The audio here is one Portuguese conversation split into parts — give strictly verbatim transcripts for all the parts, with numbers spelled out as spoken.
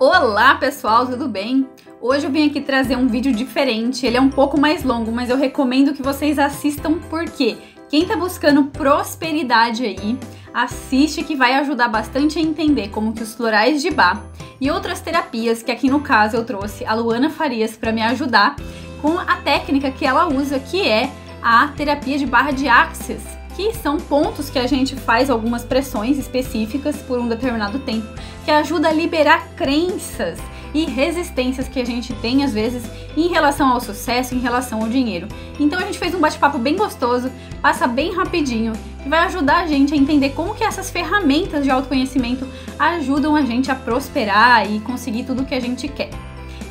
Olá pessoal, tudo bem? Hoje eu vim aqui trazer um vídeo diferente, ele é um pouco mais longo, mas eu recomendo que vocês assistam porque quem tá buscando prosperidade aí, assiste que vai ajudar bastante a entender como que os florais de Bach e outras terapias, que aqui no caso eu trouxe a Luana Farias para me ajudar com a técnica que ela usa, que é a terapia de barra de Access, que são pontos que a gente faz algumas pressões específicas por um determinado tempo, que ajuda a liberar crenças e resistências que a gente tem às vezes em relação ao sucesso, em relação ao dinheiro. Então a gente fez um bate-papo bem gostoso, passa bem rapidinho, que vai ajudar a gente a entender como que essas ferramentas de autoconhecimento ajudam a gente a prosperar e conseguir tudo o que a gente quer.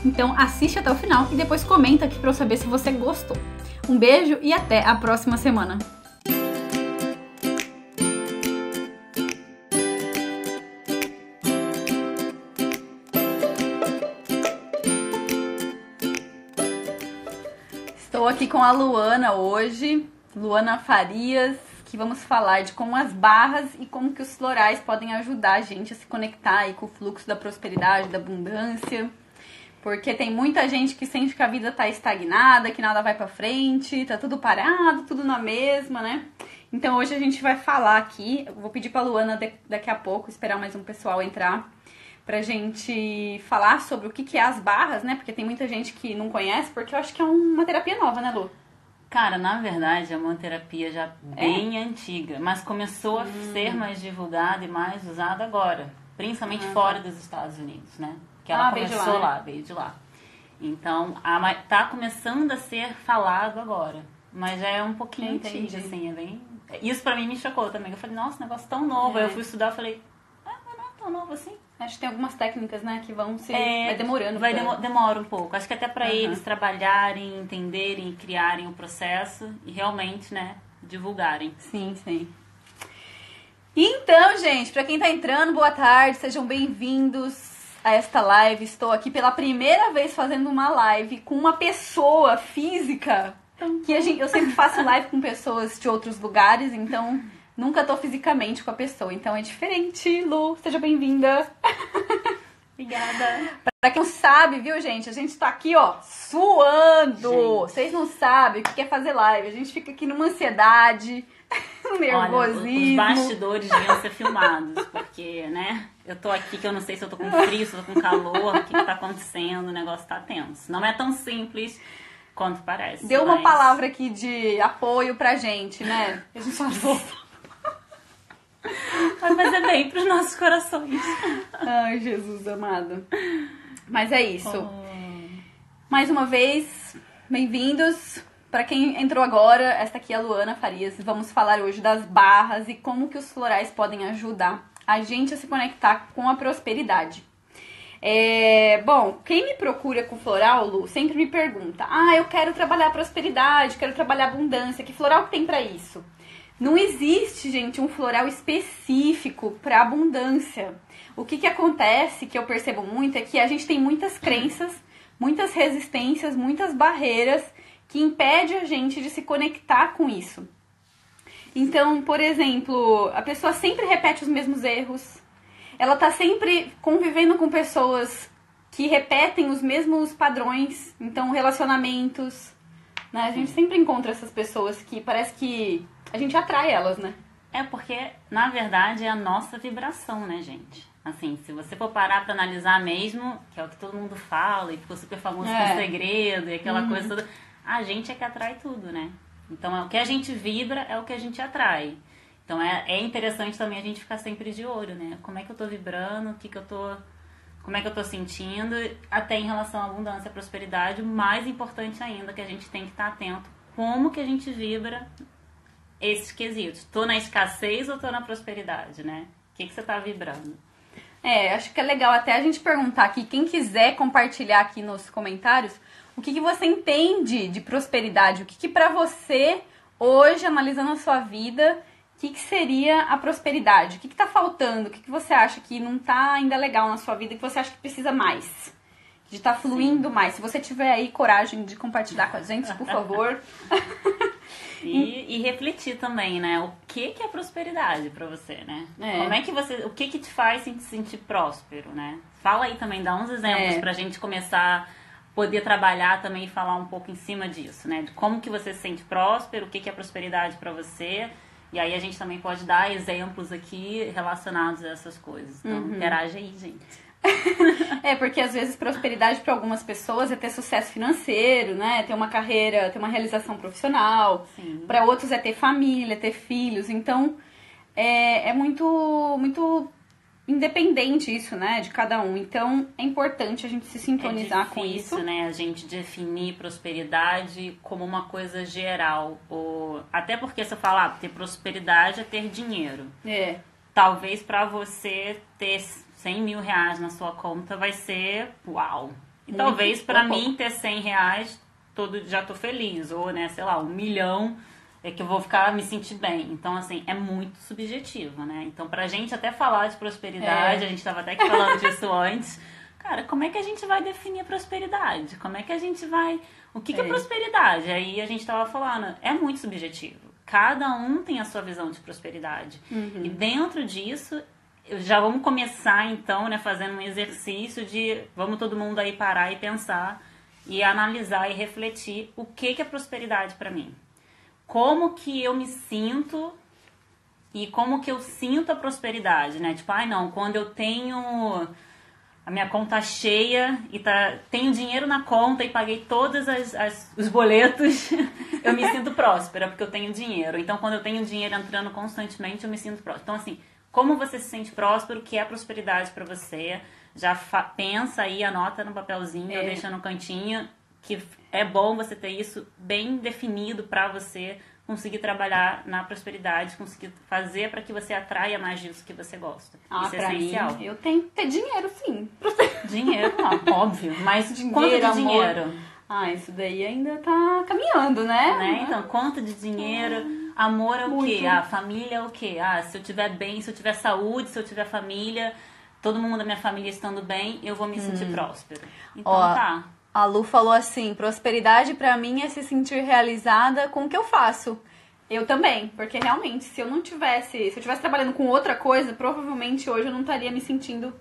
Então assiste até o final e depois comenta aqui para eu saber se você gostou. Um beijo e até a próxima semana! Estou aqui com a Luana hoje, Luana Farias, que vamos falar de como as barras e como que os florais podem ajudar a gente a se conectar aí com o fluxo da prosperidade, da abundância, porque tem muita gente que sente que a vida tá estagnada, que nada vai pra frente, tá tudo parado, tudo na mesma, né? Então hoje a gente vai falar aqui, eu vou pedir pra Luana de, daqui a pouco, esperar mais um pessoal entrar, pra gente falar sobre o que, que é as barras, né? Porque tem muita gente que não conhece, porque eu acho que é uma terapia nova, né, Lu? Cara, na verdade é uma terapia já bem é? antiga, mas começou a hum. ser mais divulgada e mais usada agora, principalmente hum. fora dos Estados Unidos, né? Que ela ah, começou veio de lá, lá né? veio de lá. Então, a, tá começando a ser falado agora, mas já é um pouquinho antiga, assim, é bem... Isso pra mim me chocou também, eu falei, nossa, negócio tão novo, é. Aí eu fui estudar e falei, ah, mas não é tão novo assim. Acho que tem algumas técnicas, né, que vão se... É, vai demorando. Vai demo, demora um pouco. Acho que até pra uhum. eles trabalharem, entenderem, criarem o processo e realmente, né, divulgarem. Sim, sim. Então, gente, pra quem tá entrando, boa tarde, sejam bem-vindos a esta live. Estou aqui pela primeira vez fazendo uma live com uma pessoa física. Que a gente, eu sempre faço live com pessoas de outros lugares, então... Nunca tô fisicamente com a pessoa, então é diferente. Lu, seja bem-vinda. Obrigada. Pra quem não sabe, viu, gente? A gente tá aqui, ó, suando. Gente. Vocês não sabem o que é fazer live. A gente fica aqui numa ansiedade, um nervosismo. Olha, os bastidores deviam ser filmados, porque, né? Eu tô aqui que eu não sei se eu tô com frio, se eu tô com calor, o que, que tá acontecendo, o negócio tá tenso. Não é tão simples... quanto parece. Deu uma mas... palavra aqui de apoio pra gente, né? A gente falou. Mas é bem pros nossos corações. Ai, Jesus amado. Mas é isso. Oh. Mais uma vez, bem-vindos. Pra quem entrou agora, esta aqui é a Luana Farias. Vamos falar hoje das barras e como que os florais podem ajudar a gente a se conectar com a prosperidade. É, bom, quem me procura com floral, Lu, sempre me pergunta: ah, eu quero trabalhar prosperidade, quero trabalhar abundância, que floral que tem pra isso? Não existe, gente, um floral específico pra abundância. O que que acontece, que eu percebo muito, é que a gente tem muitas crenças, muitas resistências, muitas barreiras que impedem a gente de se conectar com isso. Então, por exemplo, a pessoa sempre repete os mesmos erros. Ela tá sempre convivendo com pessoas que repetem os mesmos padrões, então relacionamentos, né? A gente sempre encontra essas pessoas que parece que a gente atrai elas, né? É porque, na verdade, é a nossa vibração, né, gente? Assim, se você for parar pra analisar mesmo, que é o que todo mundo fala, e ficou super famoso é. com o segredo, e aquela uhum. coisa toda, a gente é que atrai tudo, né? Então, é o que a gente vibra, é o que a gente atrai. Então é, é interessante também a gente ficar sempre de olho, né? Como é que eu tô vibrando, o que que eu tô, como é que eu tô sentindo, até em relação à abundância, à prosperidade, mais importante ainda que a gente tem que estar atento, como que a gente vibra esses quesitos. Tô na escassez ou tô na prosperidade, né? O que que você tá vibrando? É, acho que é legal até a gente perguntar aqui, quem quiser compartilhar aqui nos comentários, o que que você entende de prosperidade, o que que pra você, hoje, analisando a sua vida... O que, que seria a prosperidade? O que está faltando? O que, que você acha que não está ainda legal na sua vida? Que você acha que precisa mais? De estar tá fluindo Sim. mais? Se você tiver aí coragem de compartilhar com a gente, por favor. E, e refletir também, né? O que, que é prosperidade pra você, né? É. Como é que você... O que que te faz se sentir próspero, né? Fala aí também, dá uns exemplos é. pra gente começar... Poder trabalhar também e falar um pouco em cima disso, né? De como que você se sente próspero, o que que é prosperidade pra você... E aí a gente também pode dar exemplos aqui relacionados a essas coisas. Então, uhum. interage aí, gente. É, porque às vezes prosperidade para algumas pessoas é ter sucesso financeiro, né? Ter uma carreira, ter uma realização profissional. Para outros é ter família, ter filhos. Então, é, é muito, muito independente isso, né? De cada um. Então, é importante a gente se sintonizar com isso. É difícil, né? A gente definir prosperidade como uma coisa geral. Ou... Até porque se eu falar, ter prosperidade é ter dinheiro. É. Talvez pra você ter cem mil reais na sua conta vai ser uau. E muito talvez pra pouco. Mim ter cem reais todo, já tô feliz. Ou, né, sei lá, um milhão... É que eu vou ficar, me sentir bem. Então, assim, é muito subjetivo, né? Então, pra gente até falar de prosperidade, é. a gente tava até aqui falando disso antes. Cara, como é que a gente vai definir a prosperidade? Como é que a gente vai... O que, é. que é prosperidade? Aí a gente tava falando, é muito subjetivo. Cada um tem a sua visão de prosperidade. Uhum. E dentro disso, já vamos começar, então, né? Fazendo um exercício de... Vamos todo mundo aí parar e pensar. E analisar e refletir o que, que é prosperidade pra mim. Como que eu me sinto e como que eu sinto a prosperidade, né? Tipo, ai ah, não, quando eu tenho a minha conta cheia e tá, tenho dinheiro na conta e paguei todos as, as, os boletos, eu me sinto próspera porque eu tenho dinheiro. Então, quando eu tenho dinheiro entrando constantemente, eu me sinto próspera. Então, assim, como você se sente próspero, o que é prosperidade pra você? Já fa- pensa aí, anota no papelzinho, é. ou deixa no cantinho... Que é bom você ter isso bem definido para você conseguir trabalhar na prosperidade, conseguir fazer para que você atraia mais disso que você gosta. Ah, isso é essencial. Mim, eu tenho que ter dinheiro, sim. Dinheiro, não, óbvio. Mas dinheiro, quanto de amor. dinheiro? Ah, isso daí ainda tá caminhando, né? né? Então, quanto de dinheiro? Hum, amor é o muito. quê? Ah, família é o quê? Ah, se eu tiver bem, se eu tiver saúde, se eu tiver família, todo mundo da minha família estando bem, eu vou me hum. sentir próspero. Então Ó. tá. A Lu falou assim, prosperidade pra mim é se sentir realizada com o que eu faço. Eu também, porque realmente, se eu não tivesse, se eu estivesse trabalhando com outra coisa, provavelmente hoje eu não estaria me sentindo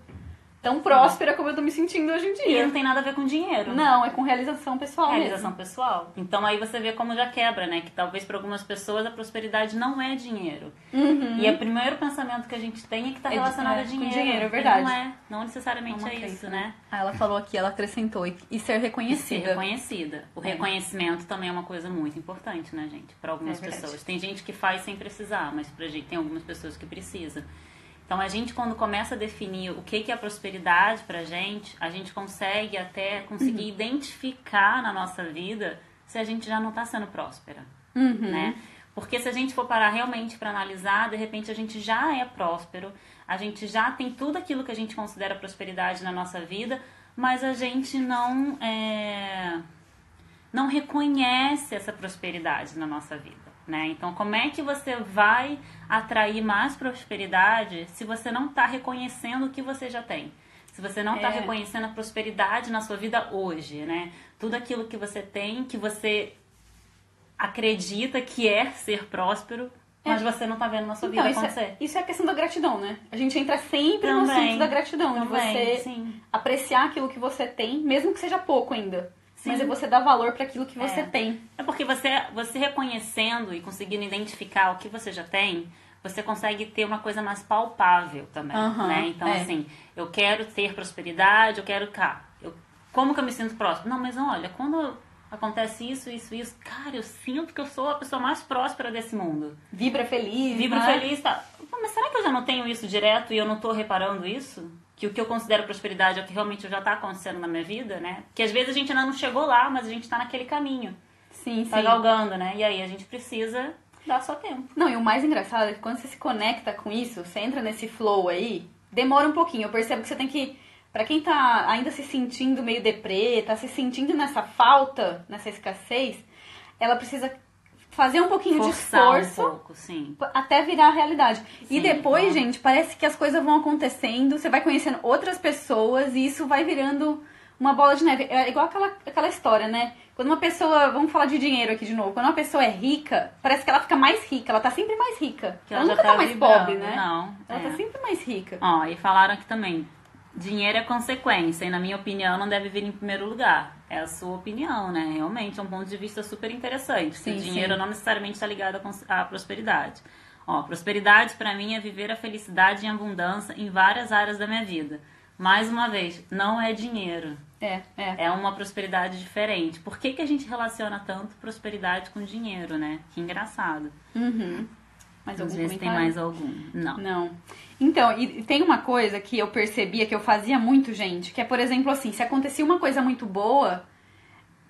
tão próspera como eu tô me sentindo hoje em dia. E não tem nada a ver com dinheiro. Não, é com realização pessoal Realização mesmo. pessoal. Então aí você vê como já quebra, né? Que talvez pra algumas pessoas a prosperidade não é dinheiro. Uhum. E é o primeiro pensamento que a gente tem é que tá relacionado é, a dinheiro. Com dinheiro, é verdade. Não é, não necessariamente é, é crença, isso, né? Ah, ela falou aqui, ela acrescentou, e ser reconhecida. E ser reconhecida. O é. reconhecimento também é uma coisa muito importante, né, gente? Pra algumas é pessoas. Tem gente que faz sem precisar, mas pra gente tem algumas pessoas que precisam. Então, a gente, quando começa a definir o que é prosperidade pra gente, a gente consegue até conseguir uhum. identificar na nossa vida se a gente já não tá sendo próspera, uhum. né? Porque se a gente for parar realmente pra analisar, de repente a gente já é próspero, a gente já tem tudo aquilo que a gente considera prosperidade na nossa vida, mas a gente não, é, não reconhece essa prosperidade na nossa vida. Né? Então, como é que você vai atrair mais prosperidade se você não está reconhecendo o que você já tem? Se você não está é. reconhecendo a prosperidade na sua vida hoje, né? Tudo aquilo que você tem, que você acredita que é ser próspero, é. mas você não está vendo na sua então, vida isso acontecer. É, isso é a questão da gratidão, né? A gente entra sempre também, no assunto da gratidão, também, de você sim. apreciar aquilo que você tem, mesmo que seja pouco ainda. Sim. Mas é você dar valor para aquilo que você é. tem. É porque você, você reconhecendo e conseguindo identificar o que você já tem, você consegue ter uma coisa mais palpável também, uhum, né? Então, é. assim, eu quero ter prosperidade, eu quero... Cara, eu, como que eu me sinto próspero? Não, mas olha, quando acontece isso, isso, isso... Cara, eu sinto que eu sou a pessoa mais próspera desse mundo. Vibra feliz, Vibra né? feliz, tá? Mas será que eu já não tenho isso direto e eu não tô reparando isso? Que o que eu considero prosperidade é o que realmente já está acontecendo na minha vida, né? Que às vezes a gente ainda não chegou lá, mas a gente está naquele caminho. Sim, tá sim. Tá galgando, né? E aí a gente precisa dar só tempo. Não, e o mais engraçado é que quando você se conecta com isso, você entra nesse flow aí, demora um pouquinho. Eu percebo que você tem que... Pra quem tá ainda se sentindo meio deprê, tá se sentindo nessa falta, nessa escassez, ela precisa... Fazer um pouquinho Forçar de esforço um pouco, sim. até virar a realidade. Sim, e depois, é. gente, parece que as coisas vão acontecendo, você vai conhecendo outras pessoas e isso vai virando uma bola de neve. É igual aquela, aquela história, né? Quando uma pessoa, vamos falar de dinheiro aqui de novo, quando uma pessoa é rica, parece que ela fica mais rica, ela tá sempre mais rica. Ela, ela nunca tá, tá mais vibrando, pobre, né? Não. Ela é. tá sempre mais rica. Ó, e falaram aqui também, dinheiro é consequência e, na minha opinião, não deve vir em primeiro lugar. É a sua opinião, né? Realmente é um ponto de vista super interessante. Sim, dinheiro sim. não necessariamente tá ligado à prosperidade. Ó, prosperidade pra mim é viver a felicidade em abundância em várias áreas da minha vida. Mais uma vez, não é dinheiro. É, é. É uma prosperidade diferente. Por que que a gente relaciona tanto prosperidade com dinheiro, né? Que engraçado. Uhum. Mas às vezes tem mais algum. Não. Não. Então, e tem uma coisa que eu percebia que eu fazia muito, gente, que é, por exemplo, assim, se acontecia uma coisa muito boa,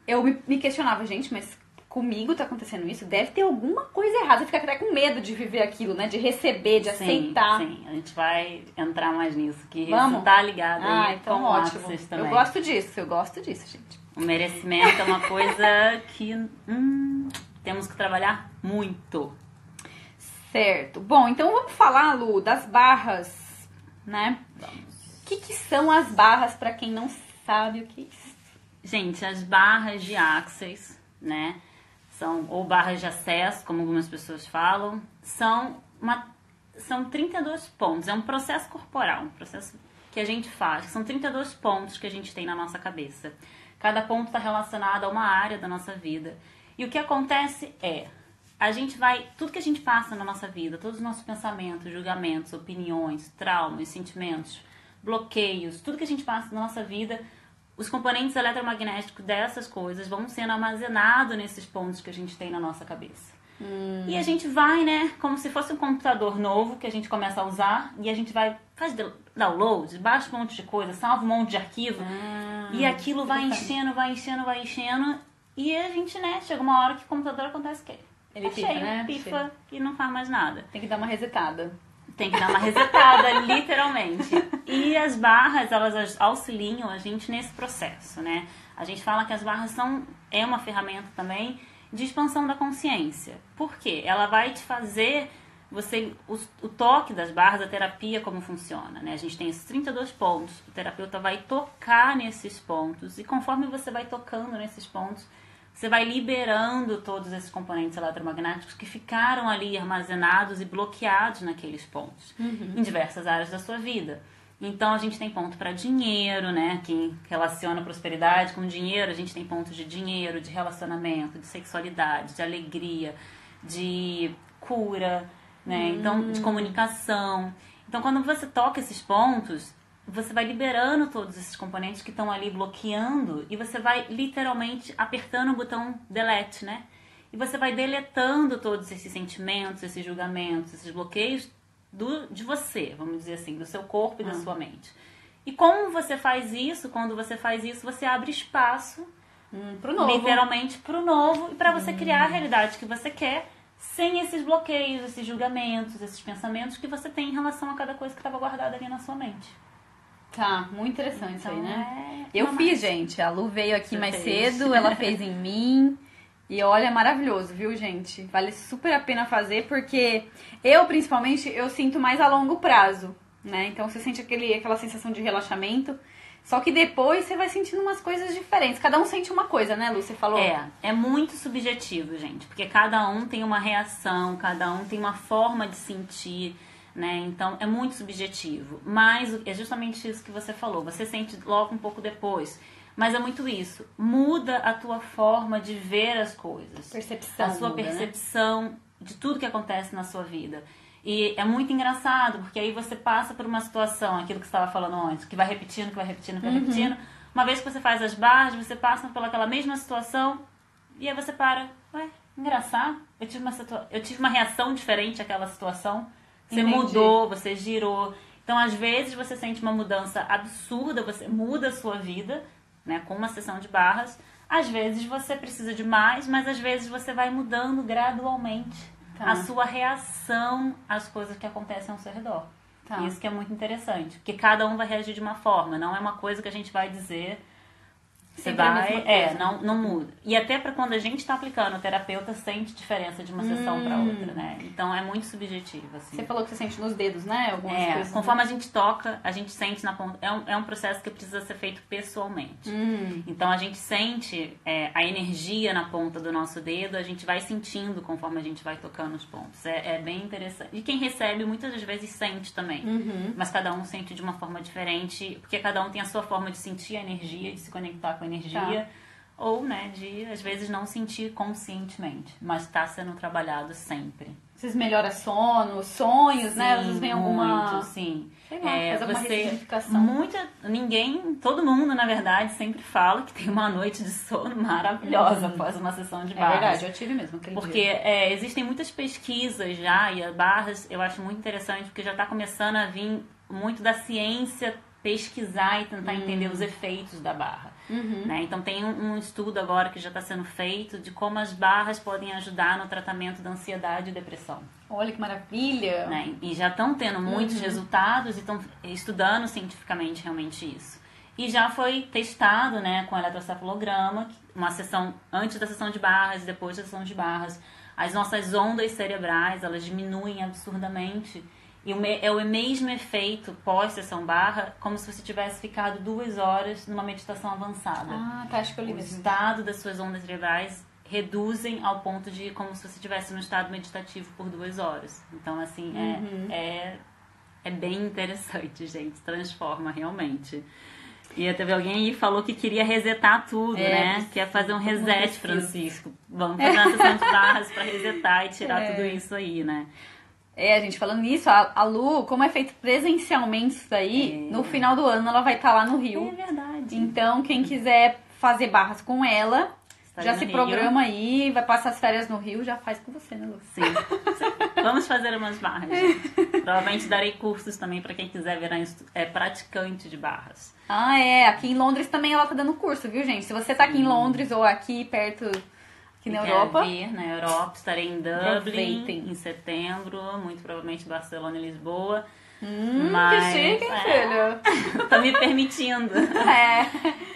eu me questionava, gente, mas comigo tá acontecendo isso? Deve ter alguma coisa errada. Você fica até com medo de viver aquilo, né? De receber, de sim, aceitar. Sim, a gente vai entrar mais nisso, que vamos? Você tá ligado aí. Ah, então ótimo. Eu gosto disso, eu gosto disso, gente. O merecimento é uma coisa que hum, temos que trabalhar muito. Certo. Bom, então vamos falar, Lu, das barras, né? Vamos. O que que são as barras, para quem não sabe o que é isso? Gente, as barras de Access, né? São, ou barras de acesso, como algumas pessoas falam, são, uma, são trinta e dois pontos. É um processo corporal, um processo que a gente faz. São trinta e dois pontos que a gente tem na nossa cabeça. Cada ponto está relacionado a uma área da nossa vida. E o que acontece é... A gente vai, tudo que a gente passa na nossa vida, todos os nossos pensamentos, julgamentos, opiniões, traumas, sentimentos, bloqueios, tudo que a gente passa na nossa vida, os componentes eletromagnéticos dessas coisas vão sendo armazenados nesses pontos que a gente tem na nossa cabeça. Hum. E a gente vai, né, como se fosse um computador novo que a gente começa a usar e a gente vai, faz download, baixa um monte de coisa, salva um monte de arquivo ah, e aquilo vai enchendo, vai enchendo, vai enchendo e a gente, né, chega uma hora que o computador acontece o quê? Ele pifa, cheio, né? pifa cheio. E não faz mais nada. Tem que dar uma resetada. Tem que dar uma resetada, literalmente. E as barras, elas auxiliam a gente nesse processo, né? A gente fala que as barras são, é uma ferramenta também de expansão da consciência. Por quê? Ela vai te fazer, você, o, o toque das barras, a terapia, como funciona, né? A gente tem esses trinta e dois pontos, o terapeuta vai tocar nesses pontos. E conforme você vai tocando nesses pontos... Você vai liberando todos esses componentes eletromagnéticos que ficaram ali armazenados e bloqueados naqueles pontos, uhum. em diversas áreas da sua vida. Então, a gente tem ponto para dinheiro, né? Que relaciona prosperidade com dinheiro. A gente tem ponto de dinheiro, de relacionamento, de sexualidade, de alegria, de cura, né? Uhum. Então, de comunicação. Então, quando você toca esses pontos... Você vai liberando todos esses componentes que estão ali bloqueando e você vai literalmente apertando o botão delete, né? E você vai deletando todos esses sentimentos, esses julgamentos, esses bloqueios do, de você, vamos dizer assim, do seu corpo e da ah. sua mente. E como você faz isso? Quando você faz isso, você abre espaço hum, pro novo. Literalmente pro novo e para você hum. criar a realidade que você quer sem esses bloqueios, esses julgamentos, esses pensamentos que você tem em relação a cada coisa que estava guardada ali na sua mente. Tá, muito interessante então, isso aí, né? É... Eu Não, fiz, mas... gente. A Lu veio aqui Você mais fez. cedo, ela fez em mim. E olha, é maravilhoso, viu, gente? Vale super a pena fazer, porque eu, principalmente, eu sinto mais a longo prazo, né? Então, você sente aquele, aquela sensação de relaxamento. Só que depois você vai sentindo umas coisas diferentes. Cada um sente uma coisa, né, Lu? Você falou? É, é muito subjetivo, gente. Porque cada um tem uma reação, cada um tem uma forma de sentir... Né? Então, é muito subjetivo. Mas é justamente isso que você falou. Você sente logo um pouco depois. Mas é muito isso. Muda a tua forma de ver as coisas. Percepção. A sua muda, percepção, né? De tudo que acontece na sua vida. E é muito engraçado, porque aí você passa por uma situação, aquilo que você estava falando antes, que vai repetindo, que vai repetindo, que vai uhum. repetindo. Uma vez que você faz as barras, você passa pelaquela mesma situação e aí você para. Ué, engraçado. Eu tive uma, situa- eu tive uma reação diferente àquela situação. Você Entendi. mudou, você girou. Então, às vezes, você sente uma mudança absurda, você muda a sua vida, né, com uma sessão de barras. Às vezes, você precisa de mais, mas às vezes você vai mudando gradualmente tá. a sua reação às coisas que acontecem ao seu redor. Tá. Isso que é muito interessante, porque cada um vai reagir de uma forma. Não é uma coisa que a gente vai dizer... Você vai, é, não, não muda. E até para quando a gente está aplicando, o terapeuta sente diferença de uma hum. sessão para outra, né? Então é muito subjetivo, assim. Você falou que você sente nos dedos, né? Algumas é, coisas, conforme né? a gente toca, a gente sente na ponta. É um, é um processo que precisa ser feito pessoalmente. Hum. Então a gente sente é, a energia na ponta do nosso dedo, a gente vai sentindo conforme a gente vai tocando os pontos. É, é bem interessante. E quem recebe, muitas das vezes, sente também. Uhum. Mas cada um sente de uma forma diferente, porque cada um tem a sua forma de sentir a energia, de se conectar com a energia, tá. ou, né, de, às vezes, não sentir conscientemente, mas tá sendo trabalhado sempre. Vocês melhoram sono, sonhos, sim, né? Vocês veem alguma... Muito, sim. Sei lá, é, faz alguma você, ressignificação. Muita, ninguém, todo mundo, na verdade, sempre fala que tem uma noite de sono maravilhosa hum. após uma sessão de barras. É verdade, eu tive mesmo aquele Porque dia. É, existem muitas pesquisas já, e as barras eu acho muito interessante, porque já tá começando a vir muito da ciência pesquisar e tentar hum. entender os efeitos da barra. Uhum. Né? Então tem um, um estudo agora que já está sendo feito de como as barras podem ajudar no tratamento da ansiedade e depressão. Olha que maravilha! Né? E já estão tendo muitos uhum. resultados e estão estudando cientificamente realmente isso. E já foi testado, né, com eletrocefalograma, uma sessão antes da sessão de barras e depois da sessão de barras. As nossas ondas cerebrais, elas diminuem absurdamente. E é o mesmo efeito pós-sessão barra, como se você tivesse ficado duas horas numa meditação avançada. Ah, tá, acho que eu li mesmo. O estado das suas ondas cerebrais reduzem ao ponto de como se você estivesse num estado meditativo por duas horas. Então, assim, uhum. é, é, é bem interessante, gente. Transforma realmente. E teve alguém aí que falou que queria resetar tudo, é, né? Quer fazer um reset, Francisco. Vamos fazer uma sessão de barras pra resetar e tirar é. tudo isso aí, né? É, gente, falando nisso, a, a Lu, como é feito presencialmente isso daí, é. no final do ano ela vai estar tá lá no Rio. É verdade. Então, quem quiser fazer barras com ela, Está já se Rio. programa aí, vai passar as férias no Rio, já faz com você, né, Lu? Sim. Vamos fazer umas barras. Provavelmente darei cursos também para quem quiser virar é, praticante de barras. Ah, é. Aqui em Londres também ela tá dando curso, viu, gente? Se você tá aqui Sim. em Londres ou aqui perto... Aqui na Europa. Vir, na Europa, estarei em Dublin em setembro, muito provavelmente Barcelona e Lisboa. Hum, mas, que chique, hein, é, filho? Tá me permitindo. É.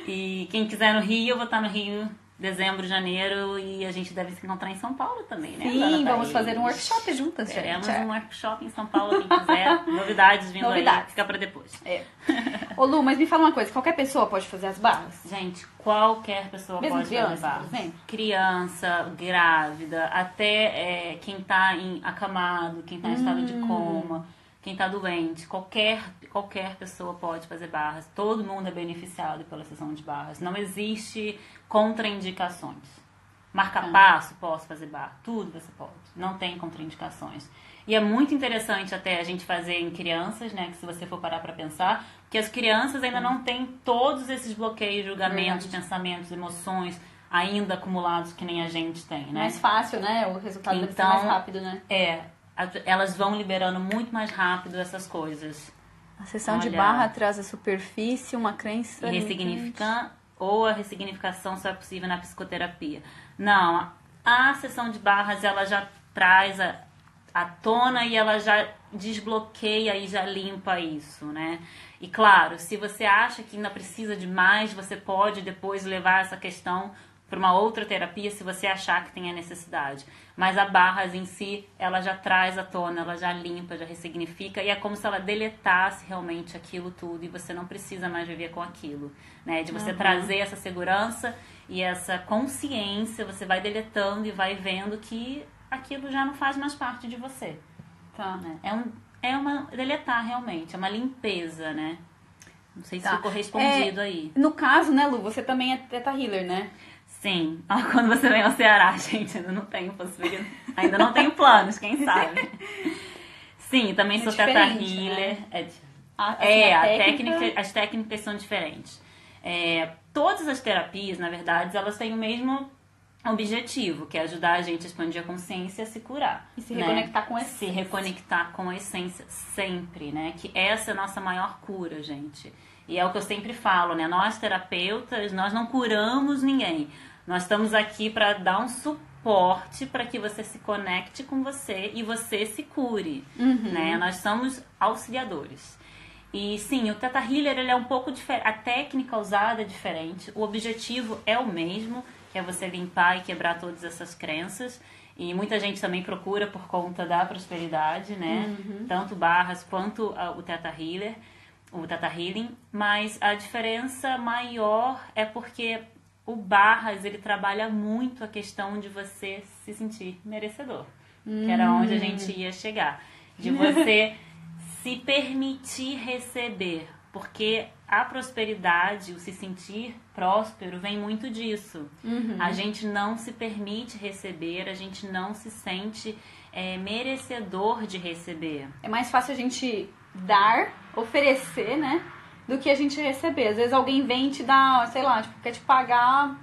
E quem quiser no Rio, eu vou estar no Rio dezembro, janeiro, e a gente deve se encontrar em São Paulo também, né? Sim, vamos fazer um workshop juntas, gente. Teremos é. um workshop em São Paulo, quem quiser. Novidades vindo Novidades. aí, fica pra depois. É. Ô Lu, mas me fala uma coisa, qualquer pessoa pode fazer as barras? Gente, qualquer pessoa Mesmo pode criança, fazer barras. Por exemplo? Criança, grávida, até é, quem tá em, acamado, quem tá em hum. estado de coma, quem tá doente, qualquer, qualquer pessoa pode fazer barras. Todo mundo é beneficiado pela sessão de barras. Não existe contraindicações. Marca-passo, posso fazer barra. Tudo você pode. Não tem contraindicações. E é muito interessante até a gente fazer em crianças, né? Que se você for parar pra pensar, que as crianças ainda não têm todos esses bloqueios, julgamentos, Verdade. pensamentos, emoções... ainda acumulados que nem a gente tem, né? Mais fácil, né? O resultado então, deve ser mais rápido, né? É. Elas vão liberando muito mais rápido essas coisas. A sessão Olha, de barra traz à superfície uma crença... Ressignificante ou a ressignificação só é possível na psicoterapia. Não, a sessão de barras ela já traz a, a tona e ela já desbloqueia e já limpa isso, né? E claro, se você acha que ainda precisa de mais, você pode depois levar essa questão... para uma outra terapia, se você achar que tem a necessidade. Mas a barras em si, ela já traz à tona, ela já limpa, já ressignifica, e é como se ela deletasse realmente aquilo tudo, e você não precisa mais viver com aquilo, né? De você uhum. trazer essa segurança e essa consciência, você vai deletando e vai vendo que aquilo já não faz mais parte de você. Tá. Né? É um, é uma deletar realmente, é uma limpeza, né? Não sei tá. se ficou respondido é, aí. No caso, né, Lu, você também é Theta Healer, né? Sim, quando você vem ao Ceará, gente, ainda não tenho possibilidade, ainda não tenho planos, quem sabe. Sim, também é sou Theta Healer. Né? É, a, assim, é a técnica... Técnica, as técnicas são diferentes. É, todas as terapias, na verdade, elas têm o mesmo objetivo, que é ajudar a gente a expandir a consciência e a se curar. E se né? reconectar com a essência. Se reconectar com a essência sempre, né? Que essa é a nossa maior cura, gente. E é o que eu sempre falo, né? Nós, terapeutas, nós não curamos ninguém. Nós estamos aqui para dar um suporte para que você se conecte com você e você se cure, uhum. né? Nós somos auxiliadores. E sim, o Theta Healer, ele é um pouco diferente, a técnica usada é diferente, o objetivo é o mesmo, que é você limpar e quebrar todas essas crenças. E muita gente também procura por conta da prosperidade, né? Uhum. Tanto barras quanto a, o Theta Healer, o Theta Healing. Mas a diferença maior é porque o barras, ele trabalha muito a questão de você se sentir merecedor. Uhum. Que era onde a gente ia chegar. De você se permitir receber. Porque a prosperidade, o se sentir próspero, vem muito disso. Uhum. A gente não se permite receber, a gente não se sente é, merecedor de receber. É mais fácil a gente dar, oferecer, né? Do que a gente receber. Às vezes alguém vem e te dá, sei lá, tipo, quer te pagar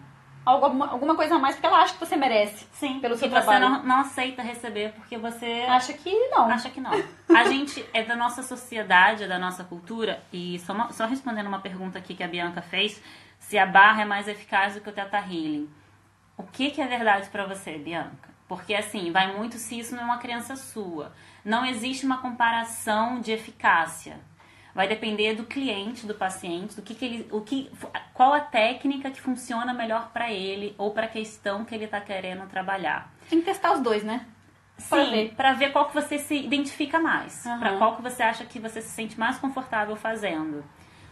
alguma, alguma coisa a mais porque ela acha que você merece. Sim, pelo seu trabalho. E você não, não aceita receber porque você... Acha que não. Acha que não. A gente é da nossa sociedade, é da nossa cultura. E só, uma, só respondendo uma pergunta aqui que a Bianca fez, se a barra é mais eficaz do que o Theta Healing. O que, que é verdade pra você, Bianca? Porque assim, vai muito se isso não é uma crença sua. Não existe uma comparação de eficácia. Vai depender do cliente, do paciente, do que, que ele, o que, qual a técnica que funciona melhor para ele ou para a questão que ele está querendo trabalhar. Tem que testar os dois, né? Sim, para ver qual que você se identifica mais, uhum. Para qual que você acha que você se sente mais confortável fazendo.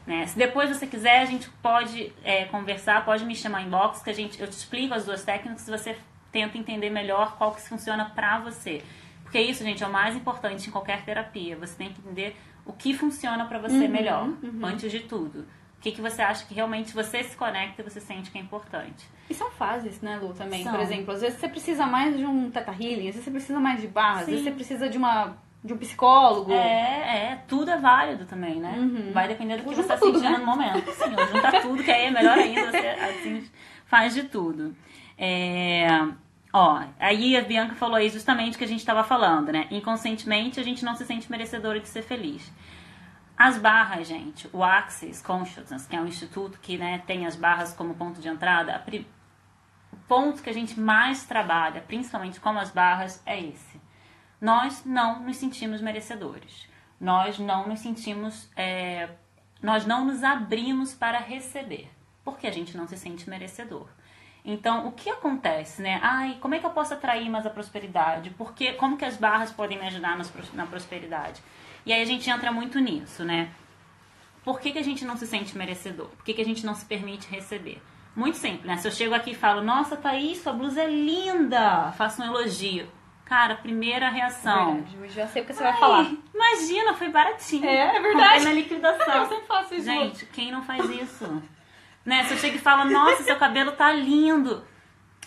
Né? Se depois você quiser, a gente pode é, conversar, pode me chamar em box, que a gente, eu te explico as duas técnicas e você tenta entender melhor qual que funciona para você. Porque isso, gente, é o mais importante em qualquer terapia. Você tem que entender o que funciona pra você uhum, melhor, uhum. Antes de tudo. O que, que você acha que realmente você se conecta e você sente que é importante. E são fases, né, Lu, também? São. Por exemplo, às vezes você precisa mais de um Theta Healing, às vezes você precisa mais de barras, às vezes você precisa de, uma, de um psicólogo. É, é, tudo é válido também, né? Uhum. Vai depender do que você tá tudo, sentindo, né? No momento. Sim, junta tudo, que aí é melhor ainda, você assim, faz de tudo. É... Ó, aí a Bianca falou aí justamente o que a gente estava falando, né? Inconscientemente, a gente não se sente merecedora de ser feliz. As barras, gente, o Access Consciousness, que é um instituto que, né, tem as barras como ponto de entrada, a pri... o ponto que a gente mais trabalha, principalmente com as barras, é esse. Nós não nos sentimos merecedores. Nós não nos sentimos... É... Nós não nos abrimos para receber, porque a gente não se sente merecedor. Então, o que acontece, né? Ai, como é que eu posso atrair mais a prosperidade? Porque, como que as barras podem me ajudar nas, na prosperidade? E aí a gente entra muito nisso, né? Por que, que a gente não se sente merecedor? Por que, que a gente não se permite receber? Muito simples, né? Se eu chego aqui e falo, nossa, Thaís, sua blusa é linda, faço um elogio. Cara, primeira reação. Verdade, eu já sei o que você Ai, vai falar. Imagina, foi baratinho. É, é verdade. Foi na liquidação. Eu sempre faço isso. Gente, quem não faz isso? Né? Se eu chego e falo, nossa, seu cabelo tá lindo.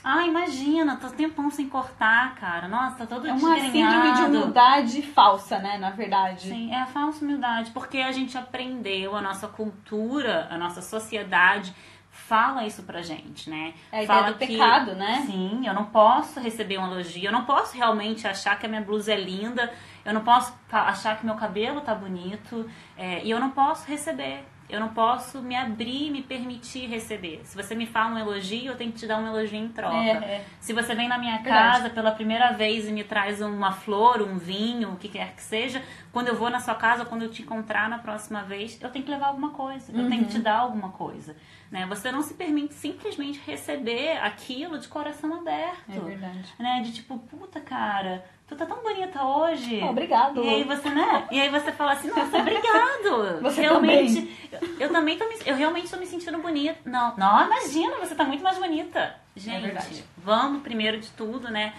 Ah, imagina, tô tempão sem cortar, cara. Nossa, tá todo é desgrenhado. É uma síndrome de humildade falsa, né, na verdade. Sim, é a falsa humildade. Porque a gente aprendeu, a nossa cultura, a nossa sociedade fala isso pra gente, né? É a ideia fala do que, pecado, né? Sim, eu não posso receber um elogio. Eu não posso realmente achar que a minha blusa é linda. Eu não posso achar que meu cabelo tá bonito. É, e eu não posso receber. Eu não posso me abrir e me permitir receber. Se você me fala um elogio, eu tenho que te dar um elogio em troca. É, é. Se você vem na minha casa Verdade. Pela primeira vez e me traz uma flor, um vinho, o que quer que seja, quando eu vou na sua casa, quando eu te encontrar na próxima vez, eu tenho que levar alguma coisa. Uhum. Eu tenho que te dar alguma coisa. Né? Você não se permite simplesmente receber aquilo de coração aberto. É verdade. Né? De tipo, puta cara, tu tá tão bonita hoje. Oh, obrigado. E aí você, né? E aí você fala assim, nossa, obrigado. Você realmente, também. Eu, eu também tô me, eu realmente tô me sentindo bonita. Não, não, imagina, você tá muito mais bonita. Gente, é vamos primeiro de tudo, né?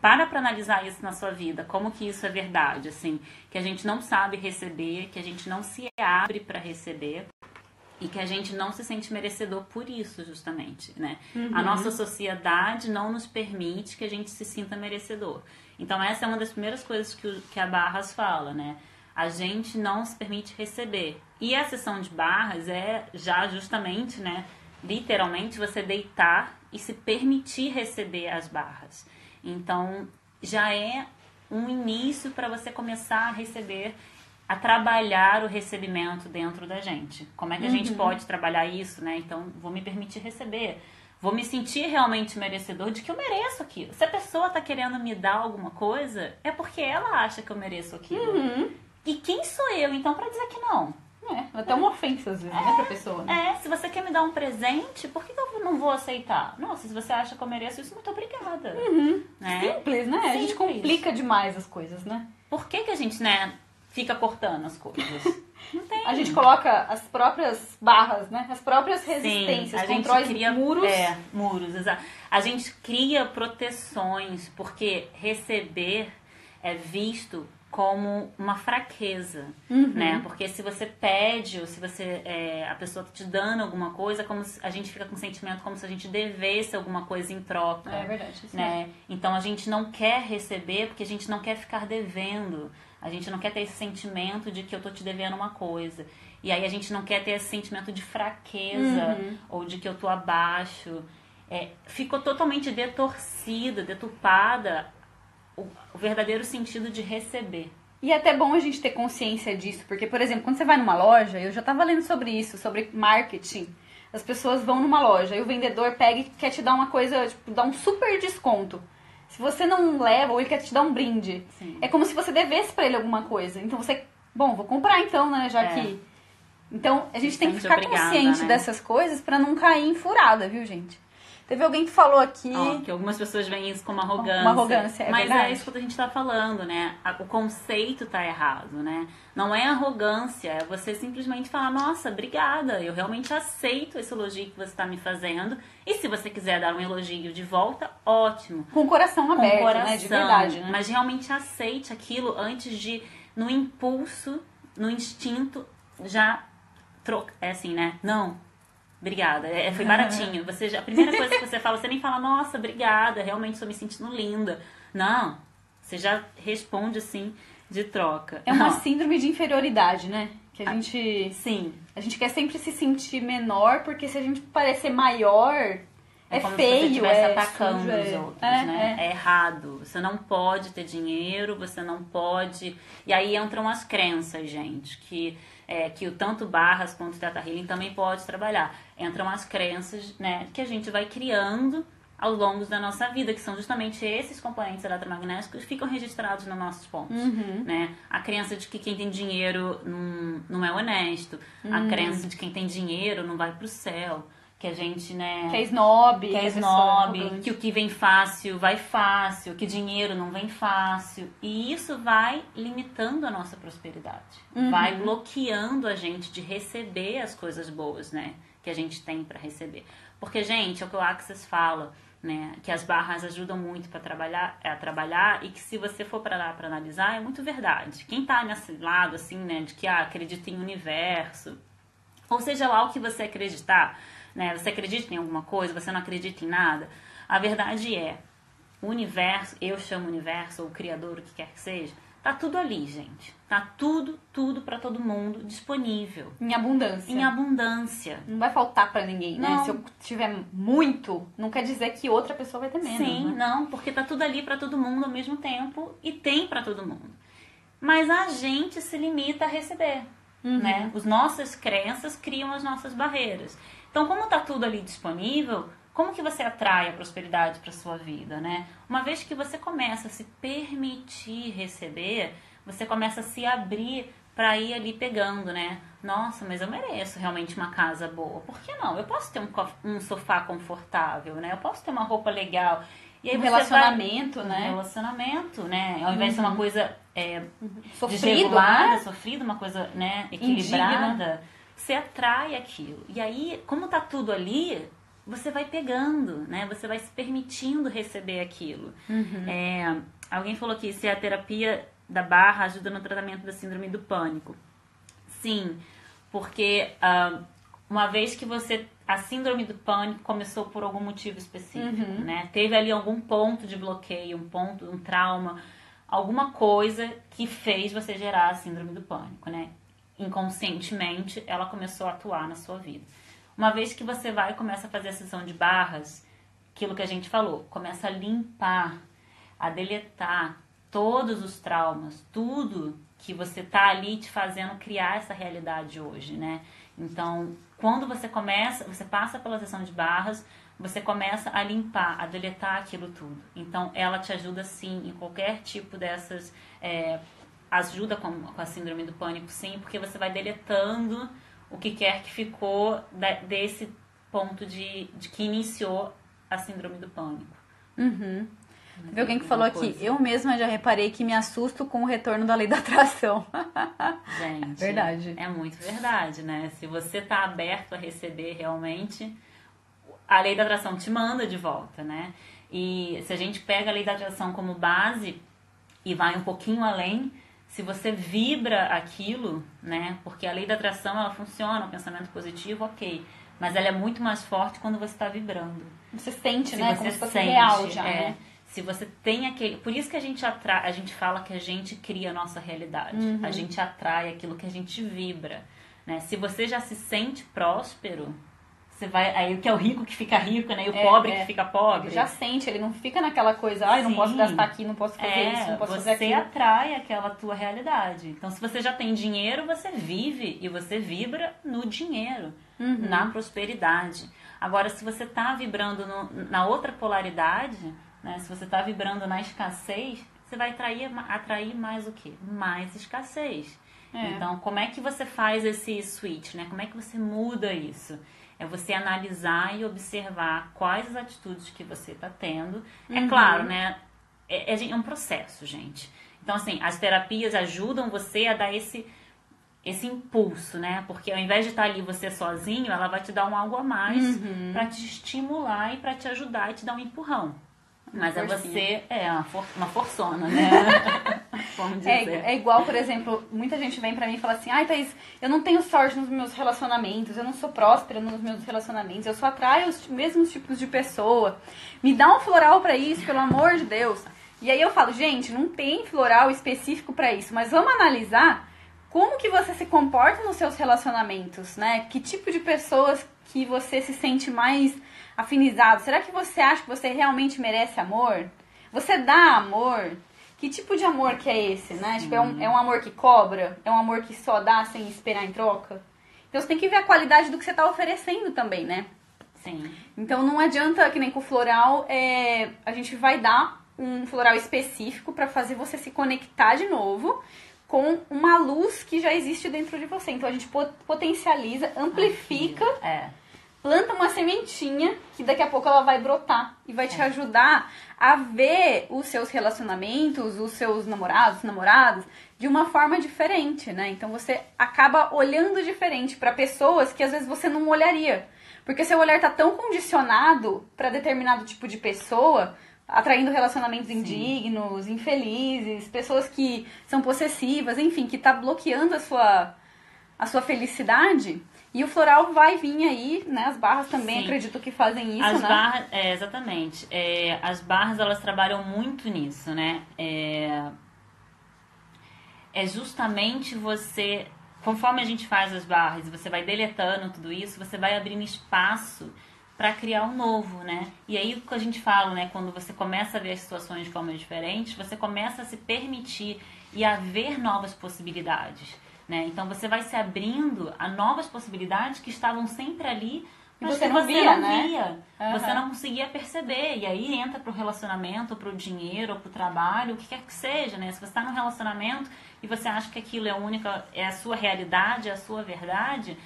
Para pra analisar isso na sua vida. Como que isso é verdade, assim. Que a gente não sabe receber, que a gente não se abre pra receber. E que a gente não se sente merecedor por isso, justamente, né? Uhum. A nossa sociedade não nos permite que a gente se sinta merecedor. Então, essa é uma das primeiras coisas que, o, que a Barras fala, né? A gente não se permite receber. E a sessão de Barras é já justamente, né? Literalmente, você deitar e se permitir receber as Barras. Então, já é um início para você começar a receber... a trabalhar o recebimento dentro da gente. Como é que a uhum. gente pode trabalhar isso, né? Então, vou me permitir receber. Vou me sentir realmente merecedor de que eu mereço aquilo. Se a pessoa tá querendo me dar alguma coisa, é porque ela acha que eu mereço aquilo. Uhum. E quem sou eu, então, pra dizer que não? É, até uma ofensa às vezes, é, né, pra pessoa. Né? É, se você quer me dar um presente, por que eu não vou aceitar? Nossa, se você acha que eu mereço isso, muito obrigada. Uhum. Né? Simples, né? Simples. A gente complica demais as coisas, né? Por que que a gente, né, fica cortando as coisas? Não tem. A gente coloca as próprias barras, né? As próprias resistências, sim, a controla gente cria muros. É, muros, exato. A gente cria proteções, porque receber é visto como uma fraqueza, uhum, né? Porque se você pede ou se você é, a pessoa tá te dando alguma coisa, como se, a gente fica com o sentimento como se a gente devesse alguma coisa em troca. É verdade, isso, né? É. Então a gente não quer receber porque a gente não quer ficar devendo. A gente não quer ter esse sentimento de que eu tô te devendo uma coisa. E aí a gente não quer ter esse sentimento de fraqueza, uhum, ou de que eu tô abaixo. É, ficou totalmente detorcida, deturpada o verdadeiro sentido de receber. E é até bom a gente ter consciência disso, porque, por exemplo, quando você vai numa loja, eu já tava lendo sobre isso, sobre marketing, as pessoas vão numa loja e o vendedor pega e quer te dar uma coisa, tipo, dá um super desconto. Se você não leva, ou ele quer te dar um brinde. Sim. É como se você devesse pra ele alguma coisa. Então você, bom, vou comprar então, né, já é. que... Então a gente Bastante tem que ficar obrigada, consciente, né, dessas coisas pra não cair em furada, viu, gente? Teve alguém que falou aqui... Oh, que algumas pessoas veem isso como arrogância. Uma arrogância, é Mas verdade. É isso que a gente tá falando, né? O conceito tá errado, né? Não é arrogância, é você simplesmente falar, nossa, obrigada, eu realmente aceito esse elogio que você tá me fazendo. E se você quiser dar um elogio de volta, ótimo. Com o coração aberto, Com coração, né? De verdade, né? Mas realmente aceite aquilo antes de, no impulso, no instinto, já... Troca, é assim, né? Não... Obrigada, é, foi baratinho. Você já, a primeira coisa que você fala, você nem fala, nossa, obrigada, realmente estou me sentindo linda. Não, você já responde assim, de troca. É uma Não. síndrome de inferioridade, né? Que a, a gente... Sim. A gente quer sempre se sentir menor, porque se a gente parecer maior, é, é como feio. Se você estivesse é atacando sujo, os é. outros, é, né? É. É errado. Você não pode ter dinheiro, você não pode... E aí entram as crenças, gente, que... É, que o tanto Barras quanto o ThetaHealing também pode trabalhar. Entram as crenças, né, que a gente vai criando ao longo da nossa vida, que são justamente esses componentes eletromagnéticos que ficam registrados nos nossos pontos. Uhum. Né? A crença de que quem tem dinheiro não, não é honesto, uhum, a crença de quem tem dinheiro não vai pro céu, que a gente, né... Que é snob. Que é snob, que o que vem fácil vai fácil, que dinheiro não vem fácil. E isso vai limitando a nossa prosperidade. Uhum. Vai bloqueando a gente de receber as coisas boas, né? Que a gente tem pra receber. Porque, gente, é o que o Access fala, né? Que as barras ajudam muito pra trabalhar, a trabalhar e que se você for pra lá pra analisar, é muito verdade. Quem tá nesse lado, assim, né? De que, ah, acredita em universo. Ou seja lá o que você acreditar... Né? Você acredita em alguma coisa, você não acredita em nada. A verdade é, o universo, eu chamo universo, ou o criador, o que quer que seja, tá tudo ali, gente. Tá tudo, tudo pra todo mundo disponível. Em abundância. Em abundância. Não vai faltar pra ninguém, não, né? Se eu tiver muito, não quer dizer que outra pessoa vai ter menos. Sim, né? Não, porque tá tudo ali pra todo mundo ao mesmo tempo e tem pra todo mundo. Mas a gente se limita a receber, uhum, né? As nossas crenças criam as nossas barreiras. Então, como está tudo ali disponível, como que você atrai a prosperidade para a sua vida, né? Uma vez que você começa a se permitir receber, você começa a se abrir para ir ali pegando, né? Nossa, mas eu mereço realmente uma casa boa. Por que não? Eu posso ter um, um sofá confortável, né? Eu posso ter uma roupa legal. E aí um você relacionamento, vai... né? Um relacionamento, né? Ao invés, uhum, de uma coisa é, desregulada, né? Sofrida, uma coisa, né, equilibrada... Indigna. Você atrai aquilo. E aí, como tá tudo ali, você vai pegando, né? Você vai se permitindo receber aquilo. Uhum. É, alguém falou aqui se a terapia da barra ajuda no tratamento da síndrome do pânico. Sim, porque uh, uma vez que você... A síndrome do pânico começou por algum motivo específico, uhum, né? Teve ali algum ponto de bloqueio, um ponto, um trauma, alguma coisa que fez você gerar a síndrome do pânico, né? Inconscientemente, ela começou a atuar na sua vida. Uma vez que você vai e começa a fazer a sessão de barras, aquilo que a gente falou, começa a limpar, a deletar todos os traumas, tudo que você tá ali te fazendo criar essa realidade hoje, né? Então, quando você começa, você passa pela sessão de barras, você começa a limpar, a deletar aquilo tudo. Então, ela te ajuda, sim, em qualquer tipo dessas... É, ajuda com a, com a síndrome do pânico, sim, porque você vai deletando o que quer que ficou da, desse ponto de, de que iniciou a síndrome do pânico. Uhum. Teve alguém que falou aqui, eu mesma já reparei que me assusto com o retorno da lei da atração. Gente, é verdade. É muito verdade, né? Se você tá aberto a receber realmente, a lei da atração te manda de volta, né? E se a gente pega a lei da atração como base e vai um pouquinho além, se você vibra aquilo, né? Porque a lei da atração, ela funciona, o pensamento positivo, ok. Mas ela é muito mais forte quando você tá vibrando. Você sente, se né? Você como se fosse sente, real já, é. Né? Se você tem aquele... Por isso que a gente atrai, a gente fala que a gente cria a nossa realidade. Uhum. A gente atrai aquilo que a gente vibra, né? Se você já se sente próspero, você vai... Aí o que é o rico que fica rico, né? E o é, pobre é. que fica pobre. Ele já sente, ele não fica naquela coisa, ah, eu não posso gastar aqui, não posso fazer é, isso, não posso fazer aquilo. Você atrai aquela tua realidade. Então, se você já tem dinheiro, você vive e você vibra no dinheiro, uhum. na prosperidade. Agora, se você tá vibrando no, na outra polaridade... Né? Se você está vibrando na escassez, você vai atrair, atrair mais o quê? Mais escassez. É. Então, como é que você faz esse switch, né? Como é que você muda isso? É você analisar e observar quais as atitudes que você está tendo. Uhum. É claro, né? É, é, é um processo, gente. Então, assim, as terapias ajudam você a dar esse... esse impulso, né? Porque ao invés de estar ali você sozinho, ela vai te dar um algo a mais, uhum. para te estimular e para te ajudar e te dar um empurrão. Mas é você, é uma, for, uma forçona, né? Vamos dizer. É, é igual, por exemplo, muita gente vem pra mim e fala assim, ai, Thaís, eu não tenho sorte nos meus relacionamentos, eu não sou próspera nos meus relacionamentos, eu só atraio os mesmos tipos de pessoa. Me dá um floral pra isso, pelo amor de Deus. E aí eu falo, gente, não tem floral específico pra isso, mas vamos analisar como que você se comporta nos seus relacionamentos, né? Que tipo de pessoas que você se sente mais afinizado? Será que você acha que você realmente merece amor? Você dá amor? Que tipo de amor que é esse, né? Tipo, é, um, é um amor que cobra? É um amor que só dá sem esperar em troca? Então, você tem que ver a qualidade do que você está oferecendo também, né? Sim. Então, não adianta, que nem com o floral, é, a gente vai dar um floral específico para fazer você se conectar de novo com uma luz que já existe dentro de você. Então, a gente potencializa, amplifica... Ai, é. Planta uma sementinha que daqui a pouco ela vai brotar e vai te ajudar a ver os seus relacionamentos, os seus namorados, namoradas, de uma forma diferente, né? Então você acaba olhando diferente para pessoas que às vezes você não olharia. Porque seu olhar tá tão condicionado para determinado tipo de pessoa, atraindo relacionamentos indignos, sim, infelizes, pessoas que são possessivas, enfim, que tá bloqueando a sua, a sua felicidade. E o floral vai vir aí, né? As barras também, sim, acredito que fazem isso, as né? Barras, é, exatamente. É, as barras, elas trabalham muito nisso, né? É, é justamente você... Conforme a gente faz as barras, você vai deletando tudo isso, você vai abrindo espaço para criar um novo, né? E aí, o que a gente fala, né? Quando você começa a ver as situações de forma diferente, você começa a se permitir e a ver novas possibilidades. Né? Então, você vai se abrindo a novas possibilidades que estavam sempre ali, mas você que não você via, não né? via. Uhum. Você não conseguia perceber. E aí, entra pro relacionamento, pro dinheiro, pro trabalho, o que quer que seja, né? Se você está num relacionamento e você acha que aquilo é a única, é a sua realidade, é a sua verdade,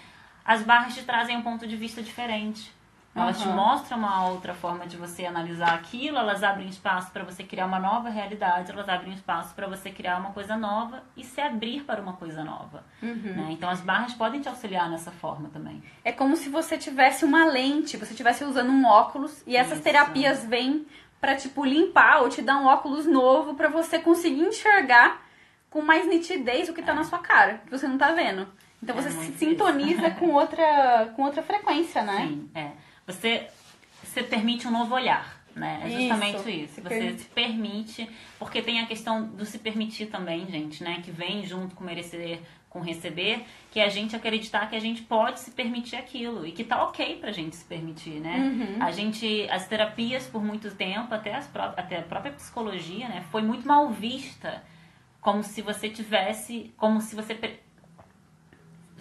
as barras te trazem um ponto de vista diferente. Elas uhum. te mostram uma outra forma de você analisar aquilo, elas abrem espaço para você criar uma nova realidade, elas abrem espaço para você criar uma coisa nova e se abrir para uma coisa nova. Uhum. Né? Então, as barras podem te auxiliar nessa forma também. É como se você tivesse uma lente, você estivesse usando um óculos e essas Isso. terapias vêm para, tipo, limpar ou te dar um óculos novo para você conseguir enxergar com mais nitidez o que está é. na sua cara, que você não está vendo. Então, é você se sintoniza com outra, com outra frequência, né? Sim, é. Você se permite um novo olhar, né? É justamente isso. isso. Se você permite. se permite, porque tem a questão do se permitir também, gente, né? Que vem junto com merecer, com receber, que é a gente acreditar que a gente pode se permitir aquilo e que tá ok pra gente se permitir, né? Uhum. A gente, as terapias por muito tempo, até, as pró- até a própria psicologia, né? Foi muito mal vista, como se você tivesse, como se você... Pre-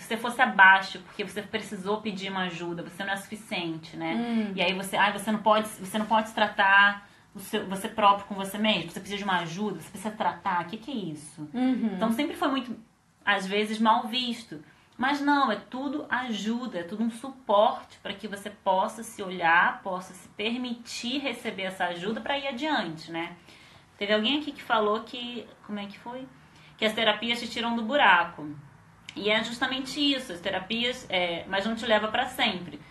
você fosse abaixo, porque você precisou pedir uma ajuda, você não é suficiente, né? Hum. E aí você, ai, ah, você não pode, você não pode se tratar, o seu, você próprio com você mesmo, você precisa de uma ajuda, você precisa tratar, o que, que é isso? Uhum. Então sempre foi muito, às vezes, mal visto. Mas não, é tudo ajuda, é tudo um suporte para que você possa se olhar, possa se permitir receber essa ajuda para ir adiante, né? Teve alguém aqui que falou que, como é que foi? Que as terapias te tiram do buraco. E é justamente isso, as terapias, é, mas não te leva para sempre.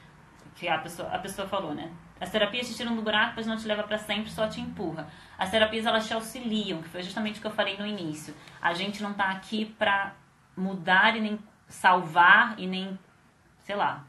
Que a pessoa, a pessoa falou, né? As terapias te tiram do buraco, mas não te leva para sempre, só te empurra. As terapias, elas te auxiliam, que foi justamente o que eu falei no início. A gente não tá aqui para mudar e nem salvar e nem, sei lá,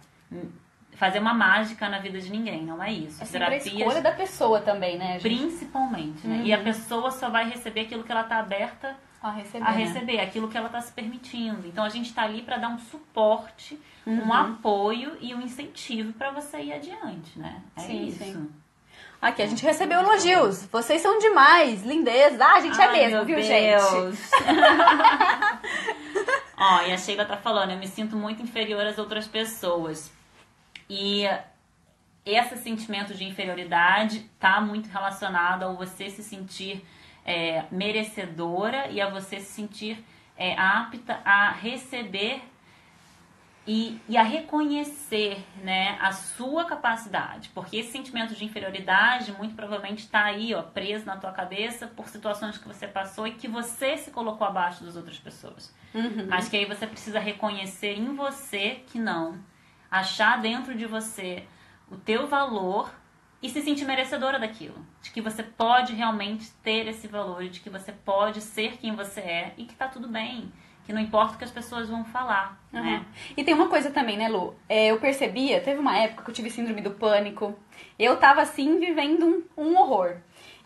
fazer uma mágica na vida de ninguém, não é isso. É sempre a escolha da pessoa também, né, gente? Principalmente, né? Uhum. E a pessoa só vai receber aquilo que ela tá aberta a receber, a receber né? Aquilo que ela tá se permitindo. Então a gente tá ali para dar um suporte, uhum, um apoio e um incentivo para você ir adiante, né? É sim, isso. Sim. Aqui, a gente recebeu elogios. Vocês são demais, lindeza. Ah, a gente Ai, é mesmo, meu viu, Deus. gente? Ó, e a Sheila tá falando, eu me sinto muito inferior às outras pessoas. E esse sentimento de inferioridade tá muito relacionado ao você se sentir é, merecedora e a você se sentir é, apta a receber E, e a reconhecer, né, a sua capacidade. Porque esse sentimento de inferioridade muito provavelmente está aí, ó, preso na tua cabeça por situações que você passou e que você se colocou abaixo das outras pessoas. Uhum. Acho que aí você precisa reconhecer em você que não. Achar dentro de você o teu valor e se sentir merecedora daquilo. De que você pode realmente ter esse valor, de que você pode ser quem você é e que tá tudo bem. Que não importa o que as pessoas vão falar, uhum, né? E tem uma coisa também, né, Lu? É, eu percebia, teve uma época que eu tive síndrome do pânico. Eu tava, assim, vivendo um, um horror.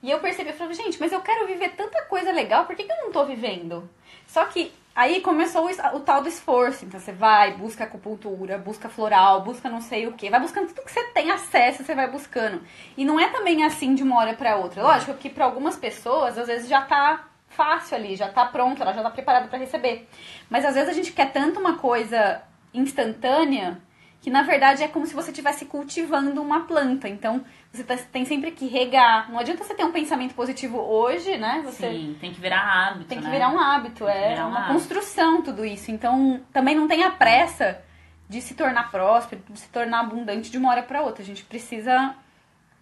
E eu percebi, eu falava, gente, mas eu quero viver tanta coisa legal, por que, que eu não tô vivendo? Só que aí começou o, o tal do esforço. Então você vai, busca acupuntura, busca floral, busca não sei o quê. Vai buscando tudo que você tem acesso, você vai buscando. E não é também assim de uma hora pra outra. Lógico que pra algumas pessoas, às vezes já tá fácil ali, já tá pronto, ela já tá preparada pra receber. Mas às vezes a gente quer tanto uma coisa instantânea que na verdade é como se você estivesse cultivando uma planta. Então você tá, tem sempre que regar. Não adianta você ter um pensamento positivo hoje, né? Você Sim, tem que virar hábito, Tem que né? virar um hábito, tem é uma hábito. construção tudo isso. Então também não tem a pressa de se tornar próspero, de se tornar abundante de uma hora pra outra. A gente precisa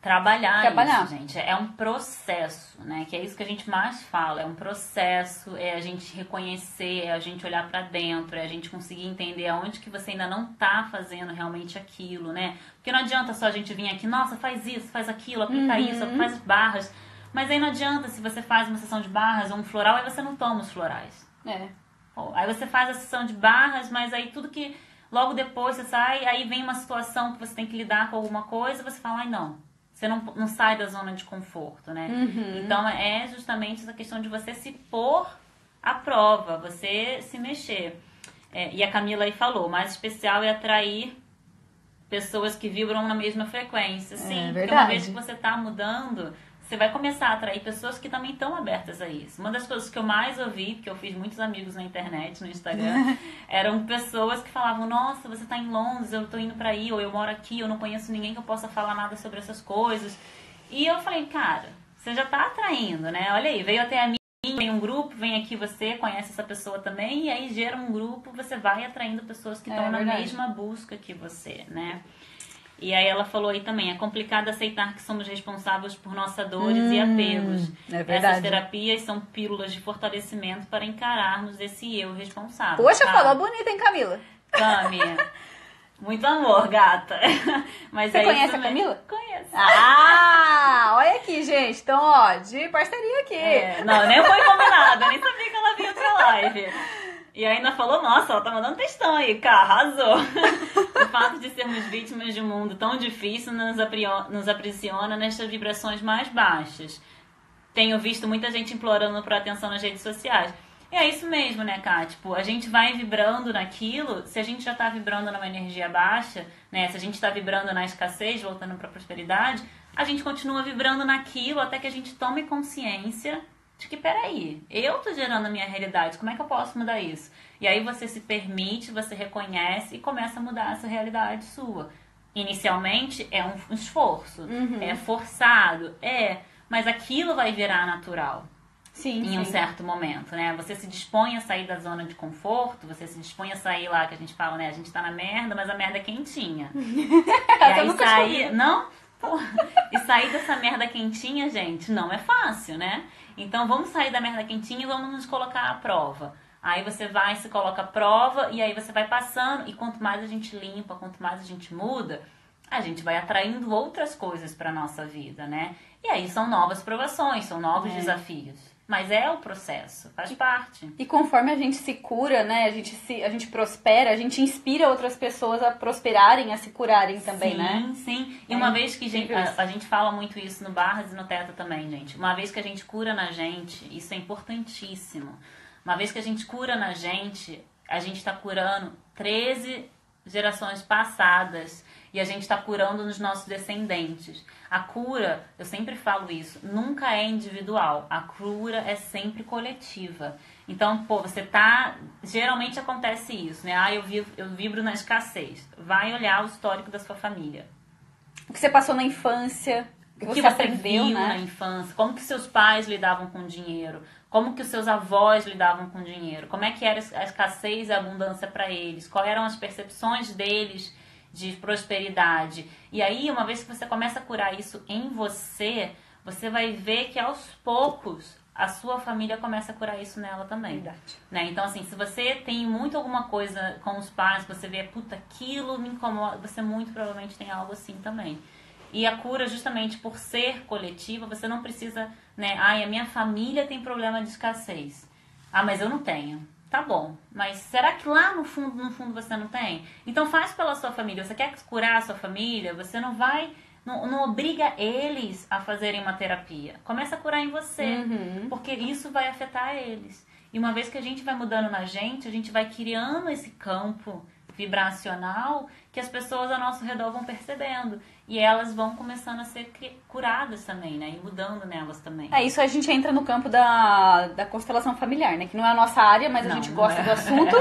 Trabalhar, Trabalhar isso, gente, é um processo, né, que é isso que a gente mais fala, é um processo, é a gente reconhecer, é a gente olhar pra dentro, é a gente conseguir entender aonde que você ainda não tá fazendo realmente aquilo, né, porque não adianta só a gente vir aqui, nossa, faz isso, faz aquilo, aplica uhum. isso, faz barras, mas aí não adianta se você faz uma sessão de barras ou um floral, aí você não toma os florais. É. Pô, aí você faz a sessão de barras, mas aí tudo que logo depois você sai, aí vem uma situação que você tem que lidar com alguma coisa, você fala, ai não. Você não, não sai da zona de conforto, né? Uhum. Então, é justamente essa questão de você se pôr à prova, você se mexer. É, e a Camila aí falou, o mais especial é atrair pessoas que vibram na mesma frequência. Sim, é verdade. Porque uma vez que você tá mudando, você vai começar a atrair pessoas que também estão abertas a isso. Uma das coisas que eu mais ouvi, porque eu fiz muitos amigos na internet, no Instagram, eram pessoas que falavam, nossa, você tá em Londres, eu tô indo pra aí, ou eu moro aqui, eu não conheço ninguém que eu possa falar nada sobre essas coisas. E eu falei, cara, você já tá atraindo, né? Olha aí, veio até a mim, vem um grupo, vem aqui você, conhece essa pessoa também, e aí gera um grupo, você vai atraindo pessoas que estão é, na verdade. mesma busca que você, né? E aí ela falou aí também, é complicado aceitar que somos responsáveis por nossas dores hum, e apegos. É verdade. Essas terapias são pílulas de fortalecimento para encararmos esse eu responsável. Poxa, tá? Falou bonita, hein, Camila? Cami, muito amor, gata. Mas Você é conhece a Camila? Conheço. Ah, olha aqui, gente. Então, ó, de parceria aqui. É, não, nem foi combinada, nem sabia que ela vinha pra live. E ainda falou, nossa, ela tá mandando textão aí, cara, arrasou. O fato de sermos vítimas de um mundo tão difícil nos, nos aprisiona nestas vibrações mais baixas. Tenho visto muita gente implorando por atenção nas redes sociais. E é isso mesmo, né, Ká? Tipo, a gente vai vibrando naquilo, se a gente já tá vibrando numa energia baixa, né? Se a gente tá vibrando na escassez, voltando pra prosperidade, a gente continua vibrando naquilo até que a gente tome consciência de que, peraí, eu tô gerando a minha realidade, como é que eu posso mudar isso? E aí você se permite, você reconhece e começa a mudar essa realidade sua. Inicialmente é um esforço, uhum. é forçado, é, mas aquilo vai virar natural. Sim, em um sim. certo momento, né? Você se dispõe a sair da zona de conforto, você se dispõe a sair lá, que a gente fala, né? A gente tá na merda, mas a merda é quentinha. E aí sair... Não? Porra. E sair dessa merda quentinha, gente, não é fácil, né? Então vamos sair da merda quentinha e vamos nos colocar à prova. Aí você vai, se coloca à prova e aí você vai passando. E quanto mais a gente limpa, quanto mais a gente muda, a gente vai atraindo outras coisas pra nossa vida, né? E aí são novas provações, são novos é. desafios. Mas é o processo, faz parte. E conforme a gente se cura, né? A gente, se, a gente prospera, a gente inspira outras pessoas a prosperarem, a se curarem também, sim, né? Sim, sim. E é, uma vez que gente, a, a gente fala muito isso no Barras e no Theta também, gente. Uma vez que a gente cura na gente, isso é importantíssimo. Uma vez que a gente cura na gente, a gente está curando treze gerações passadas. E a gente está curando nos nossos descendentes. A cura, eu sempre falo isso, nunca é individual. A cura é sempre coletiva. Então, pô, você tá... Geralmente acontece isso, né? Ah, eu, vivo, eu vibro na escassez. Vai olhar o histórico da sua família. O que você passou na infância... O que você, você aprendeu, viu, né? Na infância. Como que seus pais lidavam com dinheiro. Como que os seus avós lidavam com dinheiro. Como é que era a escassez e a abundância para eles. Quais eram as percepções deles... de prosperidade. E aí, uma vez que você começa a curar isso em você, você vai ver que aos poucos a sua família começa a curar isso nela também. Verdade. Né? Então, assim, se você tem muito alguma coisa com os pais, você vê, puta, aquilo me incomoda, você muito provavelmente tem algo assim também. E a cura, justamente por ser coletiva, você não precisa, né, ai, a minha família tem problema de escassez. Ah, mas eu não tenho. Tá bom, mas será que lá no fundo, no fundo você não tem? Então faz pela sua família. Você quer curar a sua família? Você não vai... Não, não obriga eles a fazerem uma terapia. Começa a curar em você. Uhum. Porque isso vai afetar eles. E uma vez que a gente vai mudando na gente, a gente vai criando esse campo vibracional que as pessoas ao nosso redor vão percebendo. E elas vão começando a ser curadas também, né? E mudando nelas também. É, isso a gente entra no campo da, da constelação familiar, né? Que não é a nossa área, mas não, a gente gosta é. do assunto,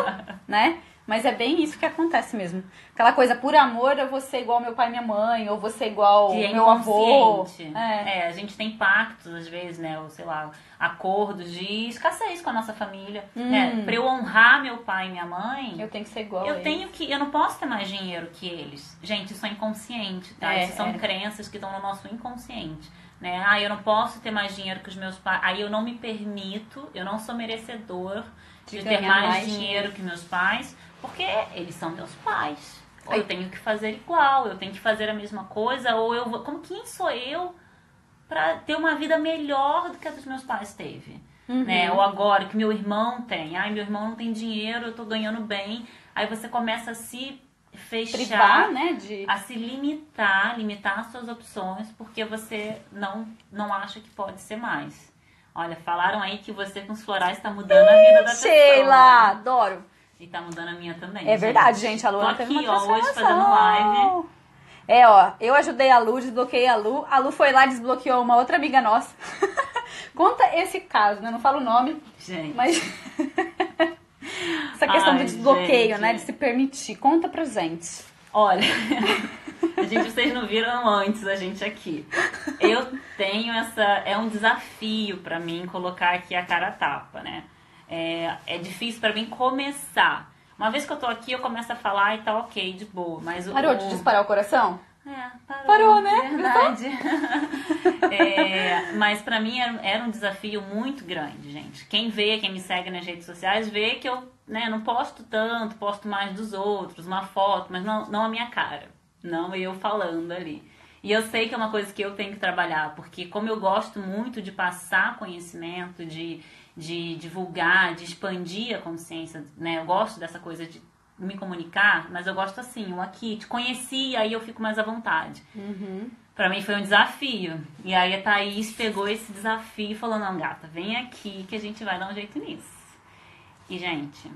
né? Mas é bem isso que acontece mesmo. Aquela coisa, por amor, eu vou ser igual meu pai e minha mãe, ou vou ser igual é meu avô. É. é, a gente tem pactos, às vezes, né? Ou, sei lá, acordos de escassez com a nossa família. Hum. Né? Pra eu honrar meu pai e minha mãe... Eu tenho que ser igual eu a eles. Tenho que, eu não posso ter mais dinheiro que eles. Gente, isso é inconsciente, tá? É, isso são é. crenças que estão no nosso inconsciente. Né? Ah, eu não posso ter mais dinheiro que os meus pais. Aí eu não me permito, eu não sou merecedor de, de ter mais, mais dinheiro isso. que meus pais... Porque eles são meus pais. Ou eu tenho que fazer igual, eu tenho que fazer a mesma coisa, ou eu vou... Como, quem sou eu pra ter uma vida melhor do que a dos meus pais teve? Uhum. Né? Ou agora, que meu irmão tem. Ai, meu irmão não tem dinheiro, eu tô ganhando bem. Aí você começa a se fechar, privar, né, de... a se limitar, limitar as suas opções, porque você não, não acha que pode ser mais. Olha, falaram aí que você com os florais tá mudando Ih, a vida da pessoa. Sheila, adoro! E tá mudando a minha também. É gente. verdade, gente. A Luana teve uma transformação. Aqui, ó, hoje fazendo live. É, ó. Eu ajudei a Lu, desbloqueei a Lu. A Lu foi lá e desbloqueou uma outra amiga nossa. Conta esse caso, né? Não falo o nome. Gente. Mas... Essa questão Ai, do desbloqueio, gente. né? De se permitir. Conta pra gente. Olha... A gente, vocês não viram antes a gente aqui. Eu tenho essa... É um desafio pra mim colocar aqui a cara a tapa, né? É, é difícil pra mim começar. Uma vez que eu tô aqui, eu começo a falar e tá ok, de boa. Mas o, parou de disparar o coração? É, parou. Parou, né? Verdade. é, mas pra mim era, era um desafio muito grande, gente. Quem vê, quem me segue nas redes sociais, vê que eu, né, não posto tanto, posto mais dos outros, uma foto, mas não, não a minha cara. Não eu falando ali. E eu sei que é uma coisa que eu tenho que trabalhar, porque como eu gosto muito de passar conhecimento, de... de divulgar, de expandir a consciência, né? Eu gosto dessa coisa de me comunicar, mas eu gosto assim, eu aqui te conheci, aí eu fico mais à vontade. Uhum. Pra mim foi um desafio. E aí a Thaís pegou esse desafio e falou, não, gata, vem aqui que a gente vai dar um jeito nisso. E, gente,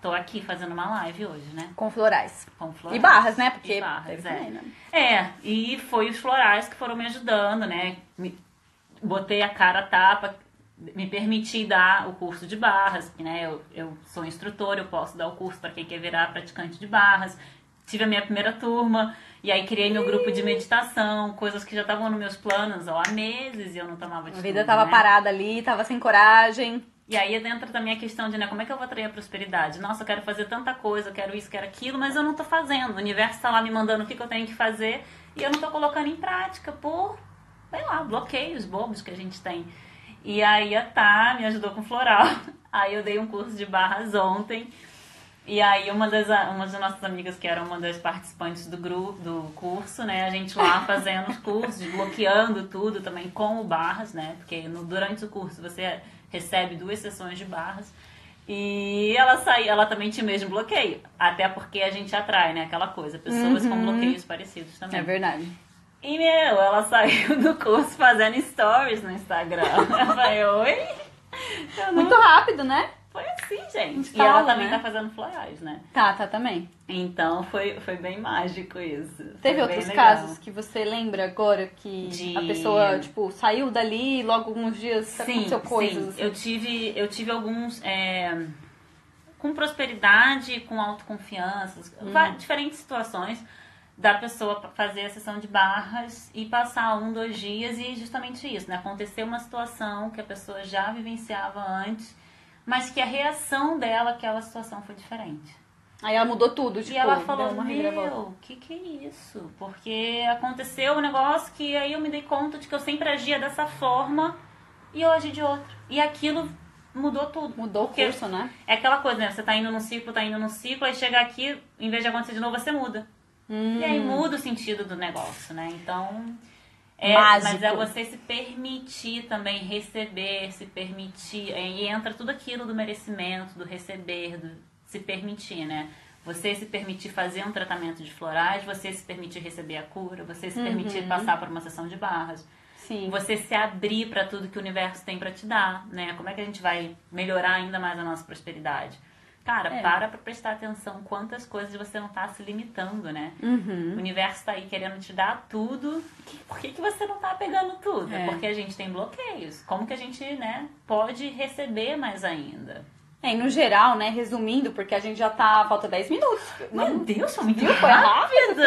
tô aqui fazendo uma live hoje, né? Com florais. Com florais. E barras, né? Porque e barras, é. Também, né? É, e foi os florais que foram me ajudando, né? Me... Botei a cara a tapa... me permiti dar o curso de barras, né? Eu, eu sou instrutora, eu posso dar o curso para quem quer virar praticante de barras. tive a minha primeira turma, e aí criei meu grupo de meditação, coisas que já estavam nos meus planos ó, há meses e eu não tomava de tudo. A vida estava né? parada ali, estava sem coragem. E aí entra também a questão de, né, como é que eu vou atrair a prosperidade? Nossa, eu quero fazer tanta coisa, eu quero isso, quero aquilo, mas eu não tô fazendo. O universo está lá me mandando o que, que eu tenho que fazer e eu não tô colocando em prática por, sei lá, bloqueios bobos que a gente tem. E aí a Tá me ajudou com floral. Aí eu dei um curso de barras ontem. E aí uma das, uma das nossas amigas, que era uma das participantes do grupo, do curso, né? A gente lá fazendo os cursos, bloqueando tudo também com o barras, né? Porque no, durante o curso você recebe duas sessões de barras. E ela sai, ela também tinha o mesmo bloqueio. Até porque a gente atrai, né? Aquela coisa, pessoas uhum. com bloqueios parecidos também. É verdade. E, meu, ela saiu do curso fazendo stories no Instagram. Eu falei, oi? Eu não... Muito rápido, né? Foi assim, gente. E ela também né? tá fazendo florais, né? Tá, tá também. Então, foi, foi bem mágico isso. Teve foi outros casos que você lembra agora que de... a pessoa, tipo, saiu dali e logo alguns dias sim, aconteceu coisas? Sim, assim. eu, tive, eu tive alguns... É, com prosperidade, com autoconfiança, hum. diferentes situações... da pessoa fazer a sessão de barras e passar um, dois dias e justamente isso, né? Aconteceu uma situação que a pessoa já vivenciava antes, mas que a reação dela àquela situação foi diferente. Aí ela mudou tudo, tipo, e ela falou, meu, que que é isso? Porque aconteceu um negócio que aí eu me dei conta de que eu sempre agia dessa forma e eu agi de outra. E aquilo... mudou tudo. Mudou o curso, né? É aquela coisa, né? Você tá indo num ciclo, tá indo num ciclo, aí chega aqui, em vez de acontecer de novo, você muda. Hum. E aí muda o sentido do negócio, né? Então, é, mas é você se permitir também receber, se permitir, e entra tudo aquilo do merecimento, do receber, do se permitir, né? Você se permitir fazer um tratamento de florais, você se permitir receber a cura, você se permitir uhum. passar por uma sessão de barras. Sim. Você se abrir para tudo que o universo tem para te dar, né? Como é que a gente vai melhorar ainda mais a nossa prosperidade? Cara, é. para pra prestar atenção quantas coisas você não tá se limitando, né? Uhum. O universo tá aí querendo te dar tudo. Por que, que você não tá pegando tudo? É. Porque a gente tem bloqueios. Como que a gente, né, pode receber mais ainda? É, e no geral, né, resumindo, porque a gente já tá... Falta dez minutos. Meu Deus, foi muito rápido!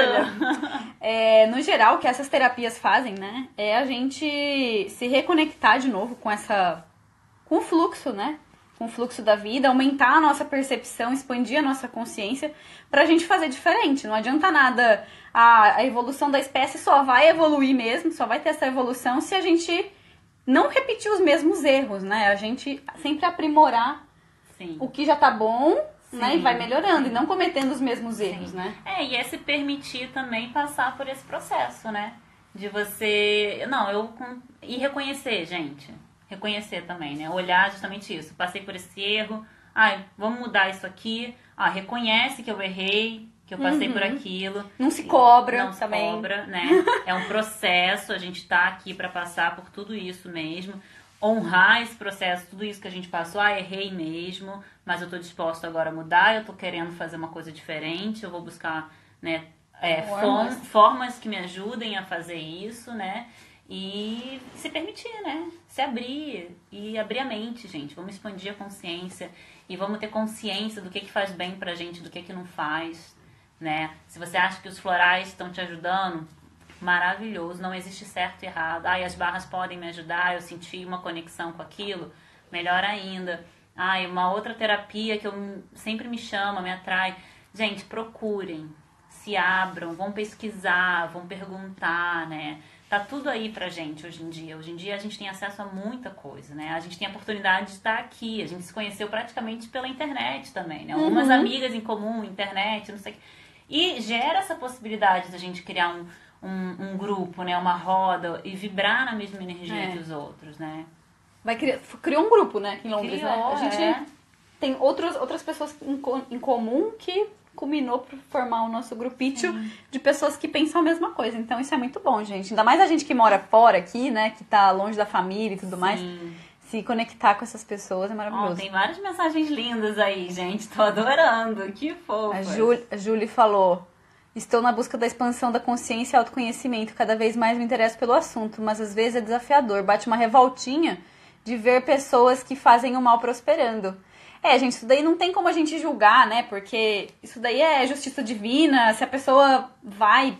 É, no geral, o que essas terapias fazem, né? É a gente se reconectar de novo com essa... Com o fluxo, né? Com o fluxo da vida, aumentar a nossa percepção, expandir a nossa consciência pra gente fazer diferente. Não adianta nada, a, a evolução da espécie só vai evoluir mesmo, só vai ter essa evolução se a gente não repetir os mesmos erros, né? A gente sempre aprimorar Sim. o que já tá bom, Sim. né? E vai melhorando, Sim. e não cometendo os mesmos erros, Sim. né? É, e é se permitir também passar por esse processo, né? De você... Não, eu... E reconhecer, gente... Reconhecer também, né? Olhar justamente isso. Passei por esse erro. Ai, vamos mudar isso aqui. Ah, reconhece que eu errei, que eu passei uhum. por aquilo. Não se cobra Não se também. cobra, né? É um processo. A gente tá aqui pra passar por tudo isso mesmo. Honrar esse processo, tudo isso que a gente passou. Ah, errei mesmo, mas eu tô disposto agora a mudar. Eu tô querendo fazer uma coisa diferente. Eu vou buscar, né? É, formas. formas que me ajudem a fazer isso, né? E se permitir, né? Se abrir. E abrir a mente, gente. Vamos expandir a consciência. E vamos ter consciência do que, que faz bem pra gente, do que, que não faz, né? Se você acha que os florais estão te ajudando, maravilhoso. Não existe certo e errado. Ai, as barras podem me ajudar. Eu senti uma conexão com aquilo. Melhor ainda. Ai, uma outra terapia que eu sempre me chama, me atrai. Gente, procurem. Se abram. Vão pesquisar. Vão perguntar, né? Tá tudo aí pra gente hoje em dia. Hoje em dia a gente tem acesso a muita coisa, né? A gente tem a oportunidade de estar aqui. A gente se conheceu praticamente pela internet também, né? Uhum. Umas amigas em comum, internet, não sei o que. E gera essa possibilidade de a gente criar um, um, um grupo, né? Uma roda e vibrar na mesma energia é. que os outros, né? Vai criar, criou um grupo, né? Aqui em Londres, criou, né? A gente é. tem outros, outras pessoas em, em comum que... culminou para formar o nosso grupinho de pessoas que pensam a mesma coisa. Então, isso é muito bom, gente. Ainda mais a gente que mora fora aqui, né? Que tá longe da família e tudo Sim. mais. Se conectar com essas pessoas é maravilhoso. Oh, tem várias mensagens lindas aí, gente. Tô adorando. Que fofo. A Júlia falou... Estou na busca da expansão da consciência e autoconhecimento. Cada vez mais me interesso pelo assunto, mas às vezes é desafiador. Bate uma revoltinha de ver pessoas que fazem o mal prosperando. É, gente, isso daí não tem como a gente julgar, né? Porque isso daí é justiça divina, se a pessoa vai...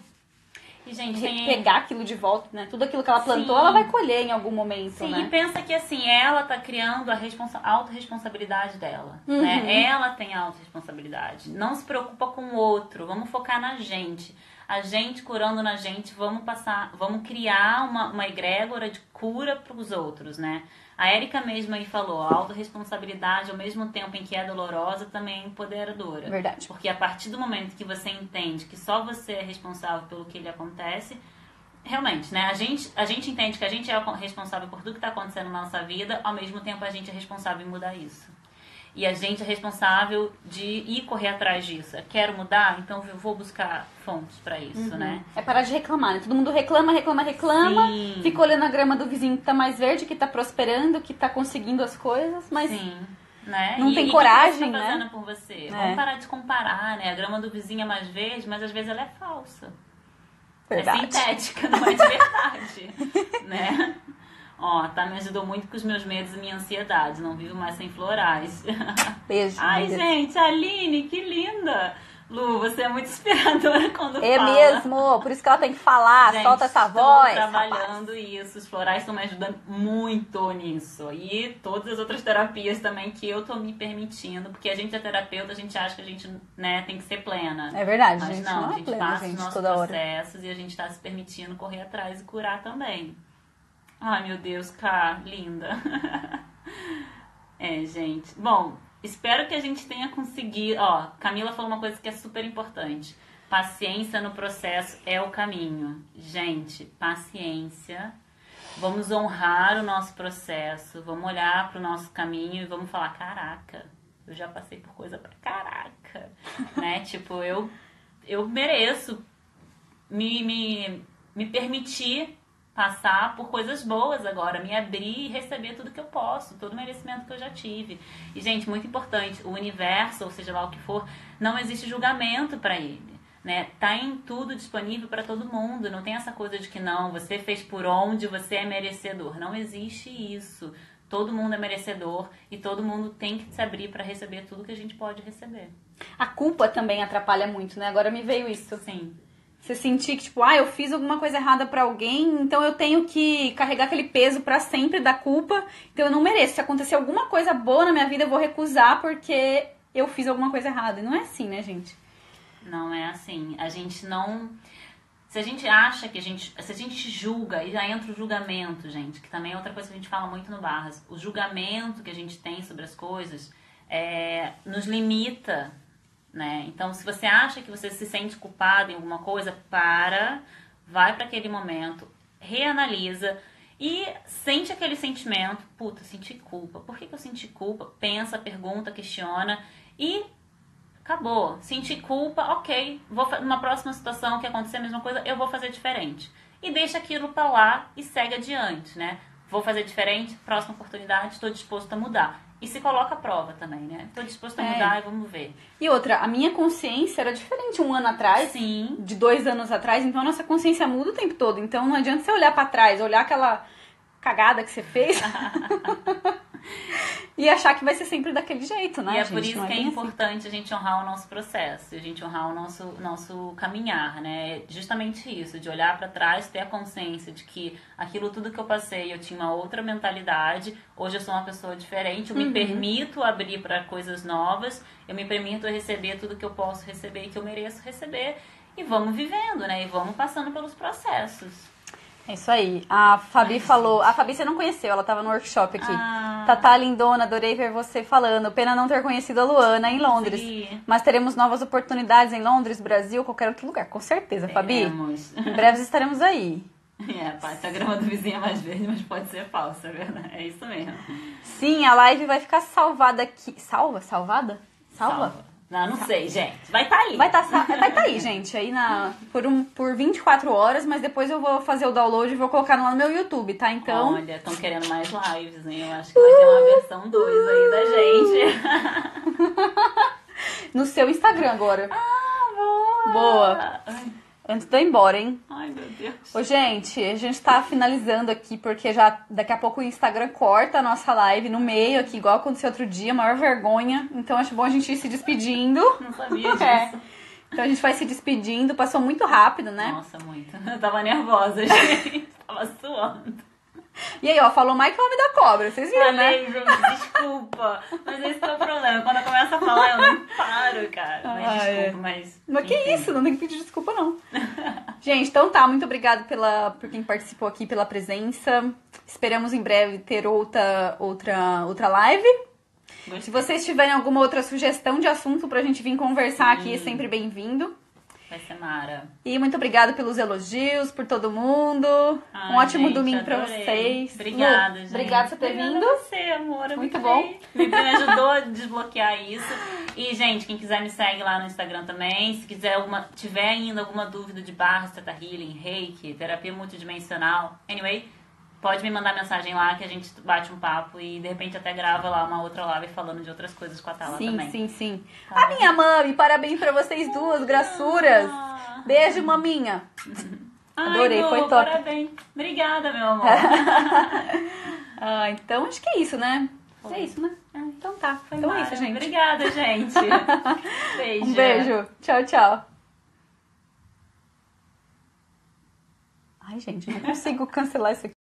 E, gente, tem... pegar aquilo de volta, né? Tudo aquilo que ela plantou, sim, ela vai colher em algum momento, sim, né? Sim, e pensa que, assim, ela tá criando a responsa... autorresponsabilidade dela, uhum, né? Ela tem a autorresponsabilidade. Não se preocupa com o outro. Vamos focar na gente. A gente curando na gente, vamos passar... Vamos criar uma, uma egrégora de cura pros outros, né? A Érica mesmo aí falou, a autorresponsabilidade, ao mesmo tempo em que é dolorosa, também é empoderadora. Verdade. Porque a partir do momento que você entende que só você é responsável pelo que lhe acontece, realmente, né? A gente, a gente entende que a gente é responsável por tudo que está acontecendo na nossa vida, ao mesmo tempo a gente é responsável em mudar isso. E a gente é responsável de ir correr atrás disso. Quero mudar, então eu vou buscar fontes pra isso, uhum, né? É parar de reclamar, né? Todo mundo reclama, reclama, reclama. Sim. Fica olhando a grama do vizinho que tá mais verde, que tá prosperando, que tá conseguindo as coisas, mas... Sim. Né? Não e, tem e coragem, né? O que você tá fazendo, né, por você? É. Vamos parar de comparar, né? A grama do vizinho é mais verde, mas às vezes ela é falsa. Verdade. É sintética, não é de verdade, né? Ó, tá, me ajudou muito com os meus medos e minha ansiedade. Não vivo mais sem florais. Beijo. Ai, amiga. Gente, Aline, que linda. Lu, você é muito inspiradora quando é fala. É mesmo, por isso que ela tem que falar, gente, solta essa voz. Estou trabalhando, rapaz, isso, os florais estão me ajudando muito nisso. E todas as outras terapias também que eu tô me permitindo, porque a gente é terapeuta, a gente acha que a gente, né, tem que ser plena. É verdade, mas gente, não, não é a gente plena, passa gente, os nossos processos hora. E a gente tá se permitindo correr atrás e curar também. Ai, meu Deus, cá, linda. É, gente. Bom, espero que a gente tenha conseguido... Ó, Camila falou uma coisa que é super importante. Paciência no processo é o caminho. Gente, paciência. Vamos honrar o nosso processo. Vamos olhar para o nosso caminho e vamos falar, caraca, eu já passei por coisa pra caraca. Né? Tipo, eu, eu mereço me, me, me permitir... passar por coisas boas agora, me abrir e receber tudo que eu posso, todo o merecimento que eu já tive. E, gente, muito importante, o universo, ou seja lá o que for, não existe julgamento pra ele, né? Tá em tudo disponível pra todo mundo, não tem essa coisa de que não, você fez por onde, você é merecedor. Não existe isso. Todo mundo é merecedor e todo mundo tem que se abrir pra receber tudo que a gente pode receber. A culpa também atrapalha muito, né? Agora me veio isso. Sim. Você sentir que, tipo, ah, eu fiz alguma coisa errada pra alguém, então eu tenho que carregar aquele peso pra sempre da culpa, então eu não mereço. Se acontecer alguma coisa boa na minha vida, eu vou recusar porque eu fiz alguma coisa errada. E não é assim, né, gente? Não é assim. A gente não... Se a gente acha que a gente... Se a gente julga, e já entra o julgamento, gente, que também é outra coisa que a gente fala muito no Barras. O julgamento que a gente tem sobre as coisas é... nos limita... Né? Então, se você acha que você se sente culpado em alguma coisa, para, vai para aquele momento, reanalisa e sente aquele sentimento, puta, senti culpa, por que, que eu senti culpa? Pensa, pergunta, questiona e acabou. Senti culpa, ok, vou, numa próxima situação que acontecer a mesma coisa, eu vou fazer diferente. E deixa aquilo para lá e segue adiante, né? Vou fazer diferente, próxima oportunidade, estou disposto a mudar. E se coloca a prova também, né? Tô disposta a mudar é. e vamos ver. E outra, a minha consciência era diferente um ano atrás, sim, de dois anos atrás, então a nossa consciência muda o tempo todo. Então não adianta você olhar pra trás, olhar aquela cagada que você fez e achar que vai ser sempre daquele jeito, né? E é gente, por isso é que é assim? Importante a gente honrar o nosso processo, a gente honrar o nosso, nosso caminhar, né? Justamente isso, de olhar pra trás, ter a consciência de que aquilo tudo que eu passei, eu tinha uma outra mentalidade, hoje eu sou uma pessoa diferente, eu uhum. me permito abrir pra coisas novas, eu me permito receber tudo que eu posso receber e que eu mereço receber, e vamos vivendo, né? E vamos passando pelos processos. É isso aí. A Fabi Ai, falou... Gente. A Fabi você não conheceu, ela tava no workshop aqui. Ah. Tatá, lindona, adorei ver você falando. Pena não ter conhecido a Luana em Londres. Sim. Mas teremos novas oportunidades em Londres, Brasil, qualquer outro lugar. Com certeza, teremos. Fabi. Em breve estaremos aí. É, pai, a grama do vizinho é mais verde, mas pode ser falsa, é verdade. É isso mesmo. Sim, a live vai ficar salvada aqui. Salva? Salvada? Salva? Salva. Não, não sei, gente. Vai estar tá aí. Vai tá, vai tá aí, gente. Aí na, por, um, por vinte e quatro horas, mas depois eu vou fazer o download e vou colocar lá no meu YouTube, tá? Então... Olha, estão querendo mais lives, hein? Eu acho que vai ter uma versão dois aí da gente. No seu Instagram agora. Ah, boa! Boa! Antes de eu ir embora, hein? Ai, meu Deus. Ô, gente, a gente tá finalizando aqui, porque já daqui a pouco o Instagram corta a nossa live no meio aqui, igual aconteceu outro dia, maior vergonha. Então, acho bom a gente ir se despedindo. Não sabia disso. É. Então, a gente vai se despedindo. Passou muito rápido, né? Nossa, muito. Eu tava nervosa, gente. Tava suando. E aí, ó, falou mais que o homem da cobra, vocês viram, falei, né? Gente, desculpa, mas esse é o problema. Quando eu começo a falar, eu não paro, cara. Mas ah, desculpa, é. mas... Mas que entendo. Isso, não tem que pedir desculpa, não. Gente, então tá, muito obrigada pela, por quem participou aqui, pela presença. Esperamos em breve ter outra, outra, outra live. Gostei. Se vocês tiverem alguma outra sugestão de assunto pra gente vir conversar Sim. aqui, é sempre bem-vindo. Vai ser mara. E muito obrigada pelos elogios, por todo mundo. Ai, um ótimo gente, domingo adorei. Pra vocês. Obrigada, Lu, gente. Obrigada por ter obrigada vindo. Obrigada a você, amor. Eu muito me bom. Me ajudou a desbloquear isso. E, gente, quem quiser me segue lá no Instagram também. Se quiser alguma, tiver ainda alguma dúvida de barras, ThetaHealing, reiki, terapia multidimensional. Anyway, pode me mandar mensagem lá que a gente bate um papo e de repente até grava lá uma outra live falando de outras coisas com a Thala sim, também. Sim, sim, sim. Tá. A minha mami, parabéns pra vocês duas, graçuras. Beijo, maminha. Ai, adorei, boa, foi top. Parabéns. Obrigada, meu amor. Ah, então acho que é isso, né? Foi. É isso, né? Ah, então tá, foi então é isso, gente. Obrigada, gente. Beijo. Um beijo. Tchau, tchau. Ai, gente, eu não consigo cancelar isso aqui.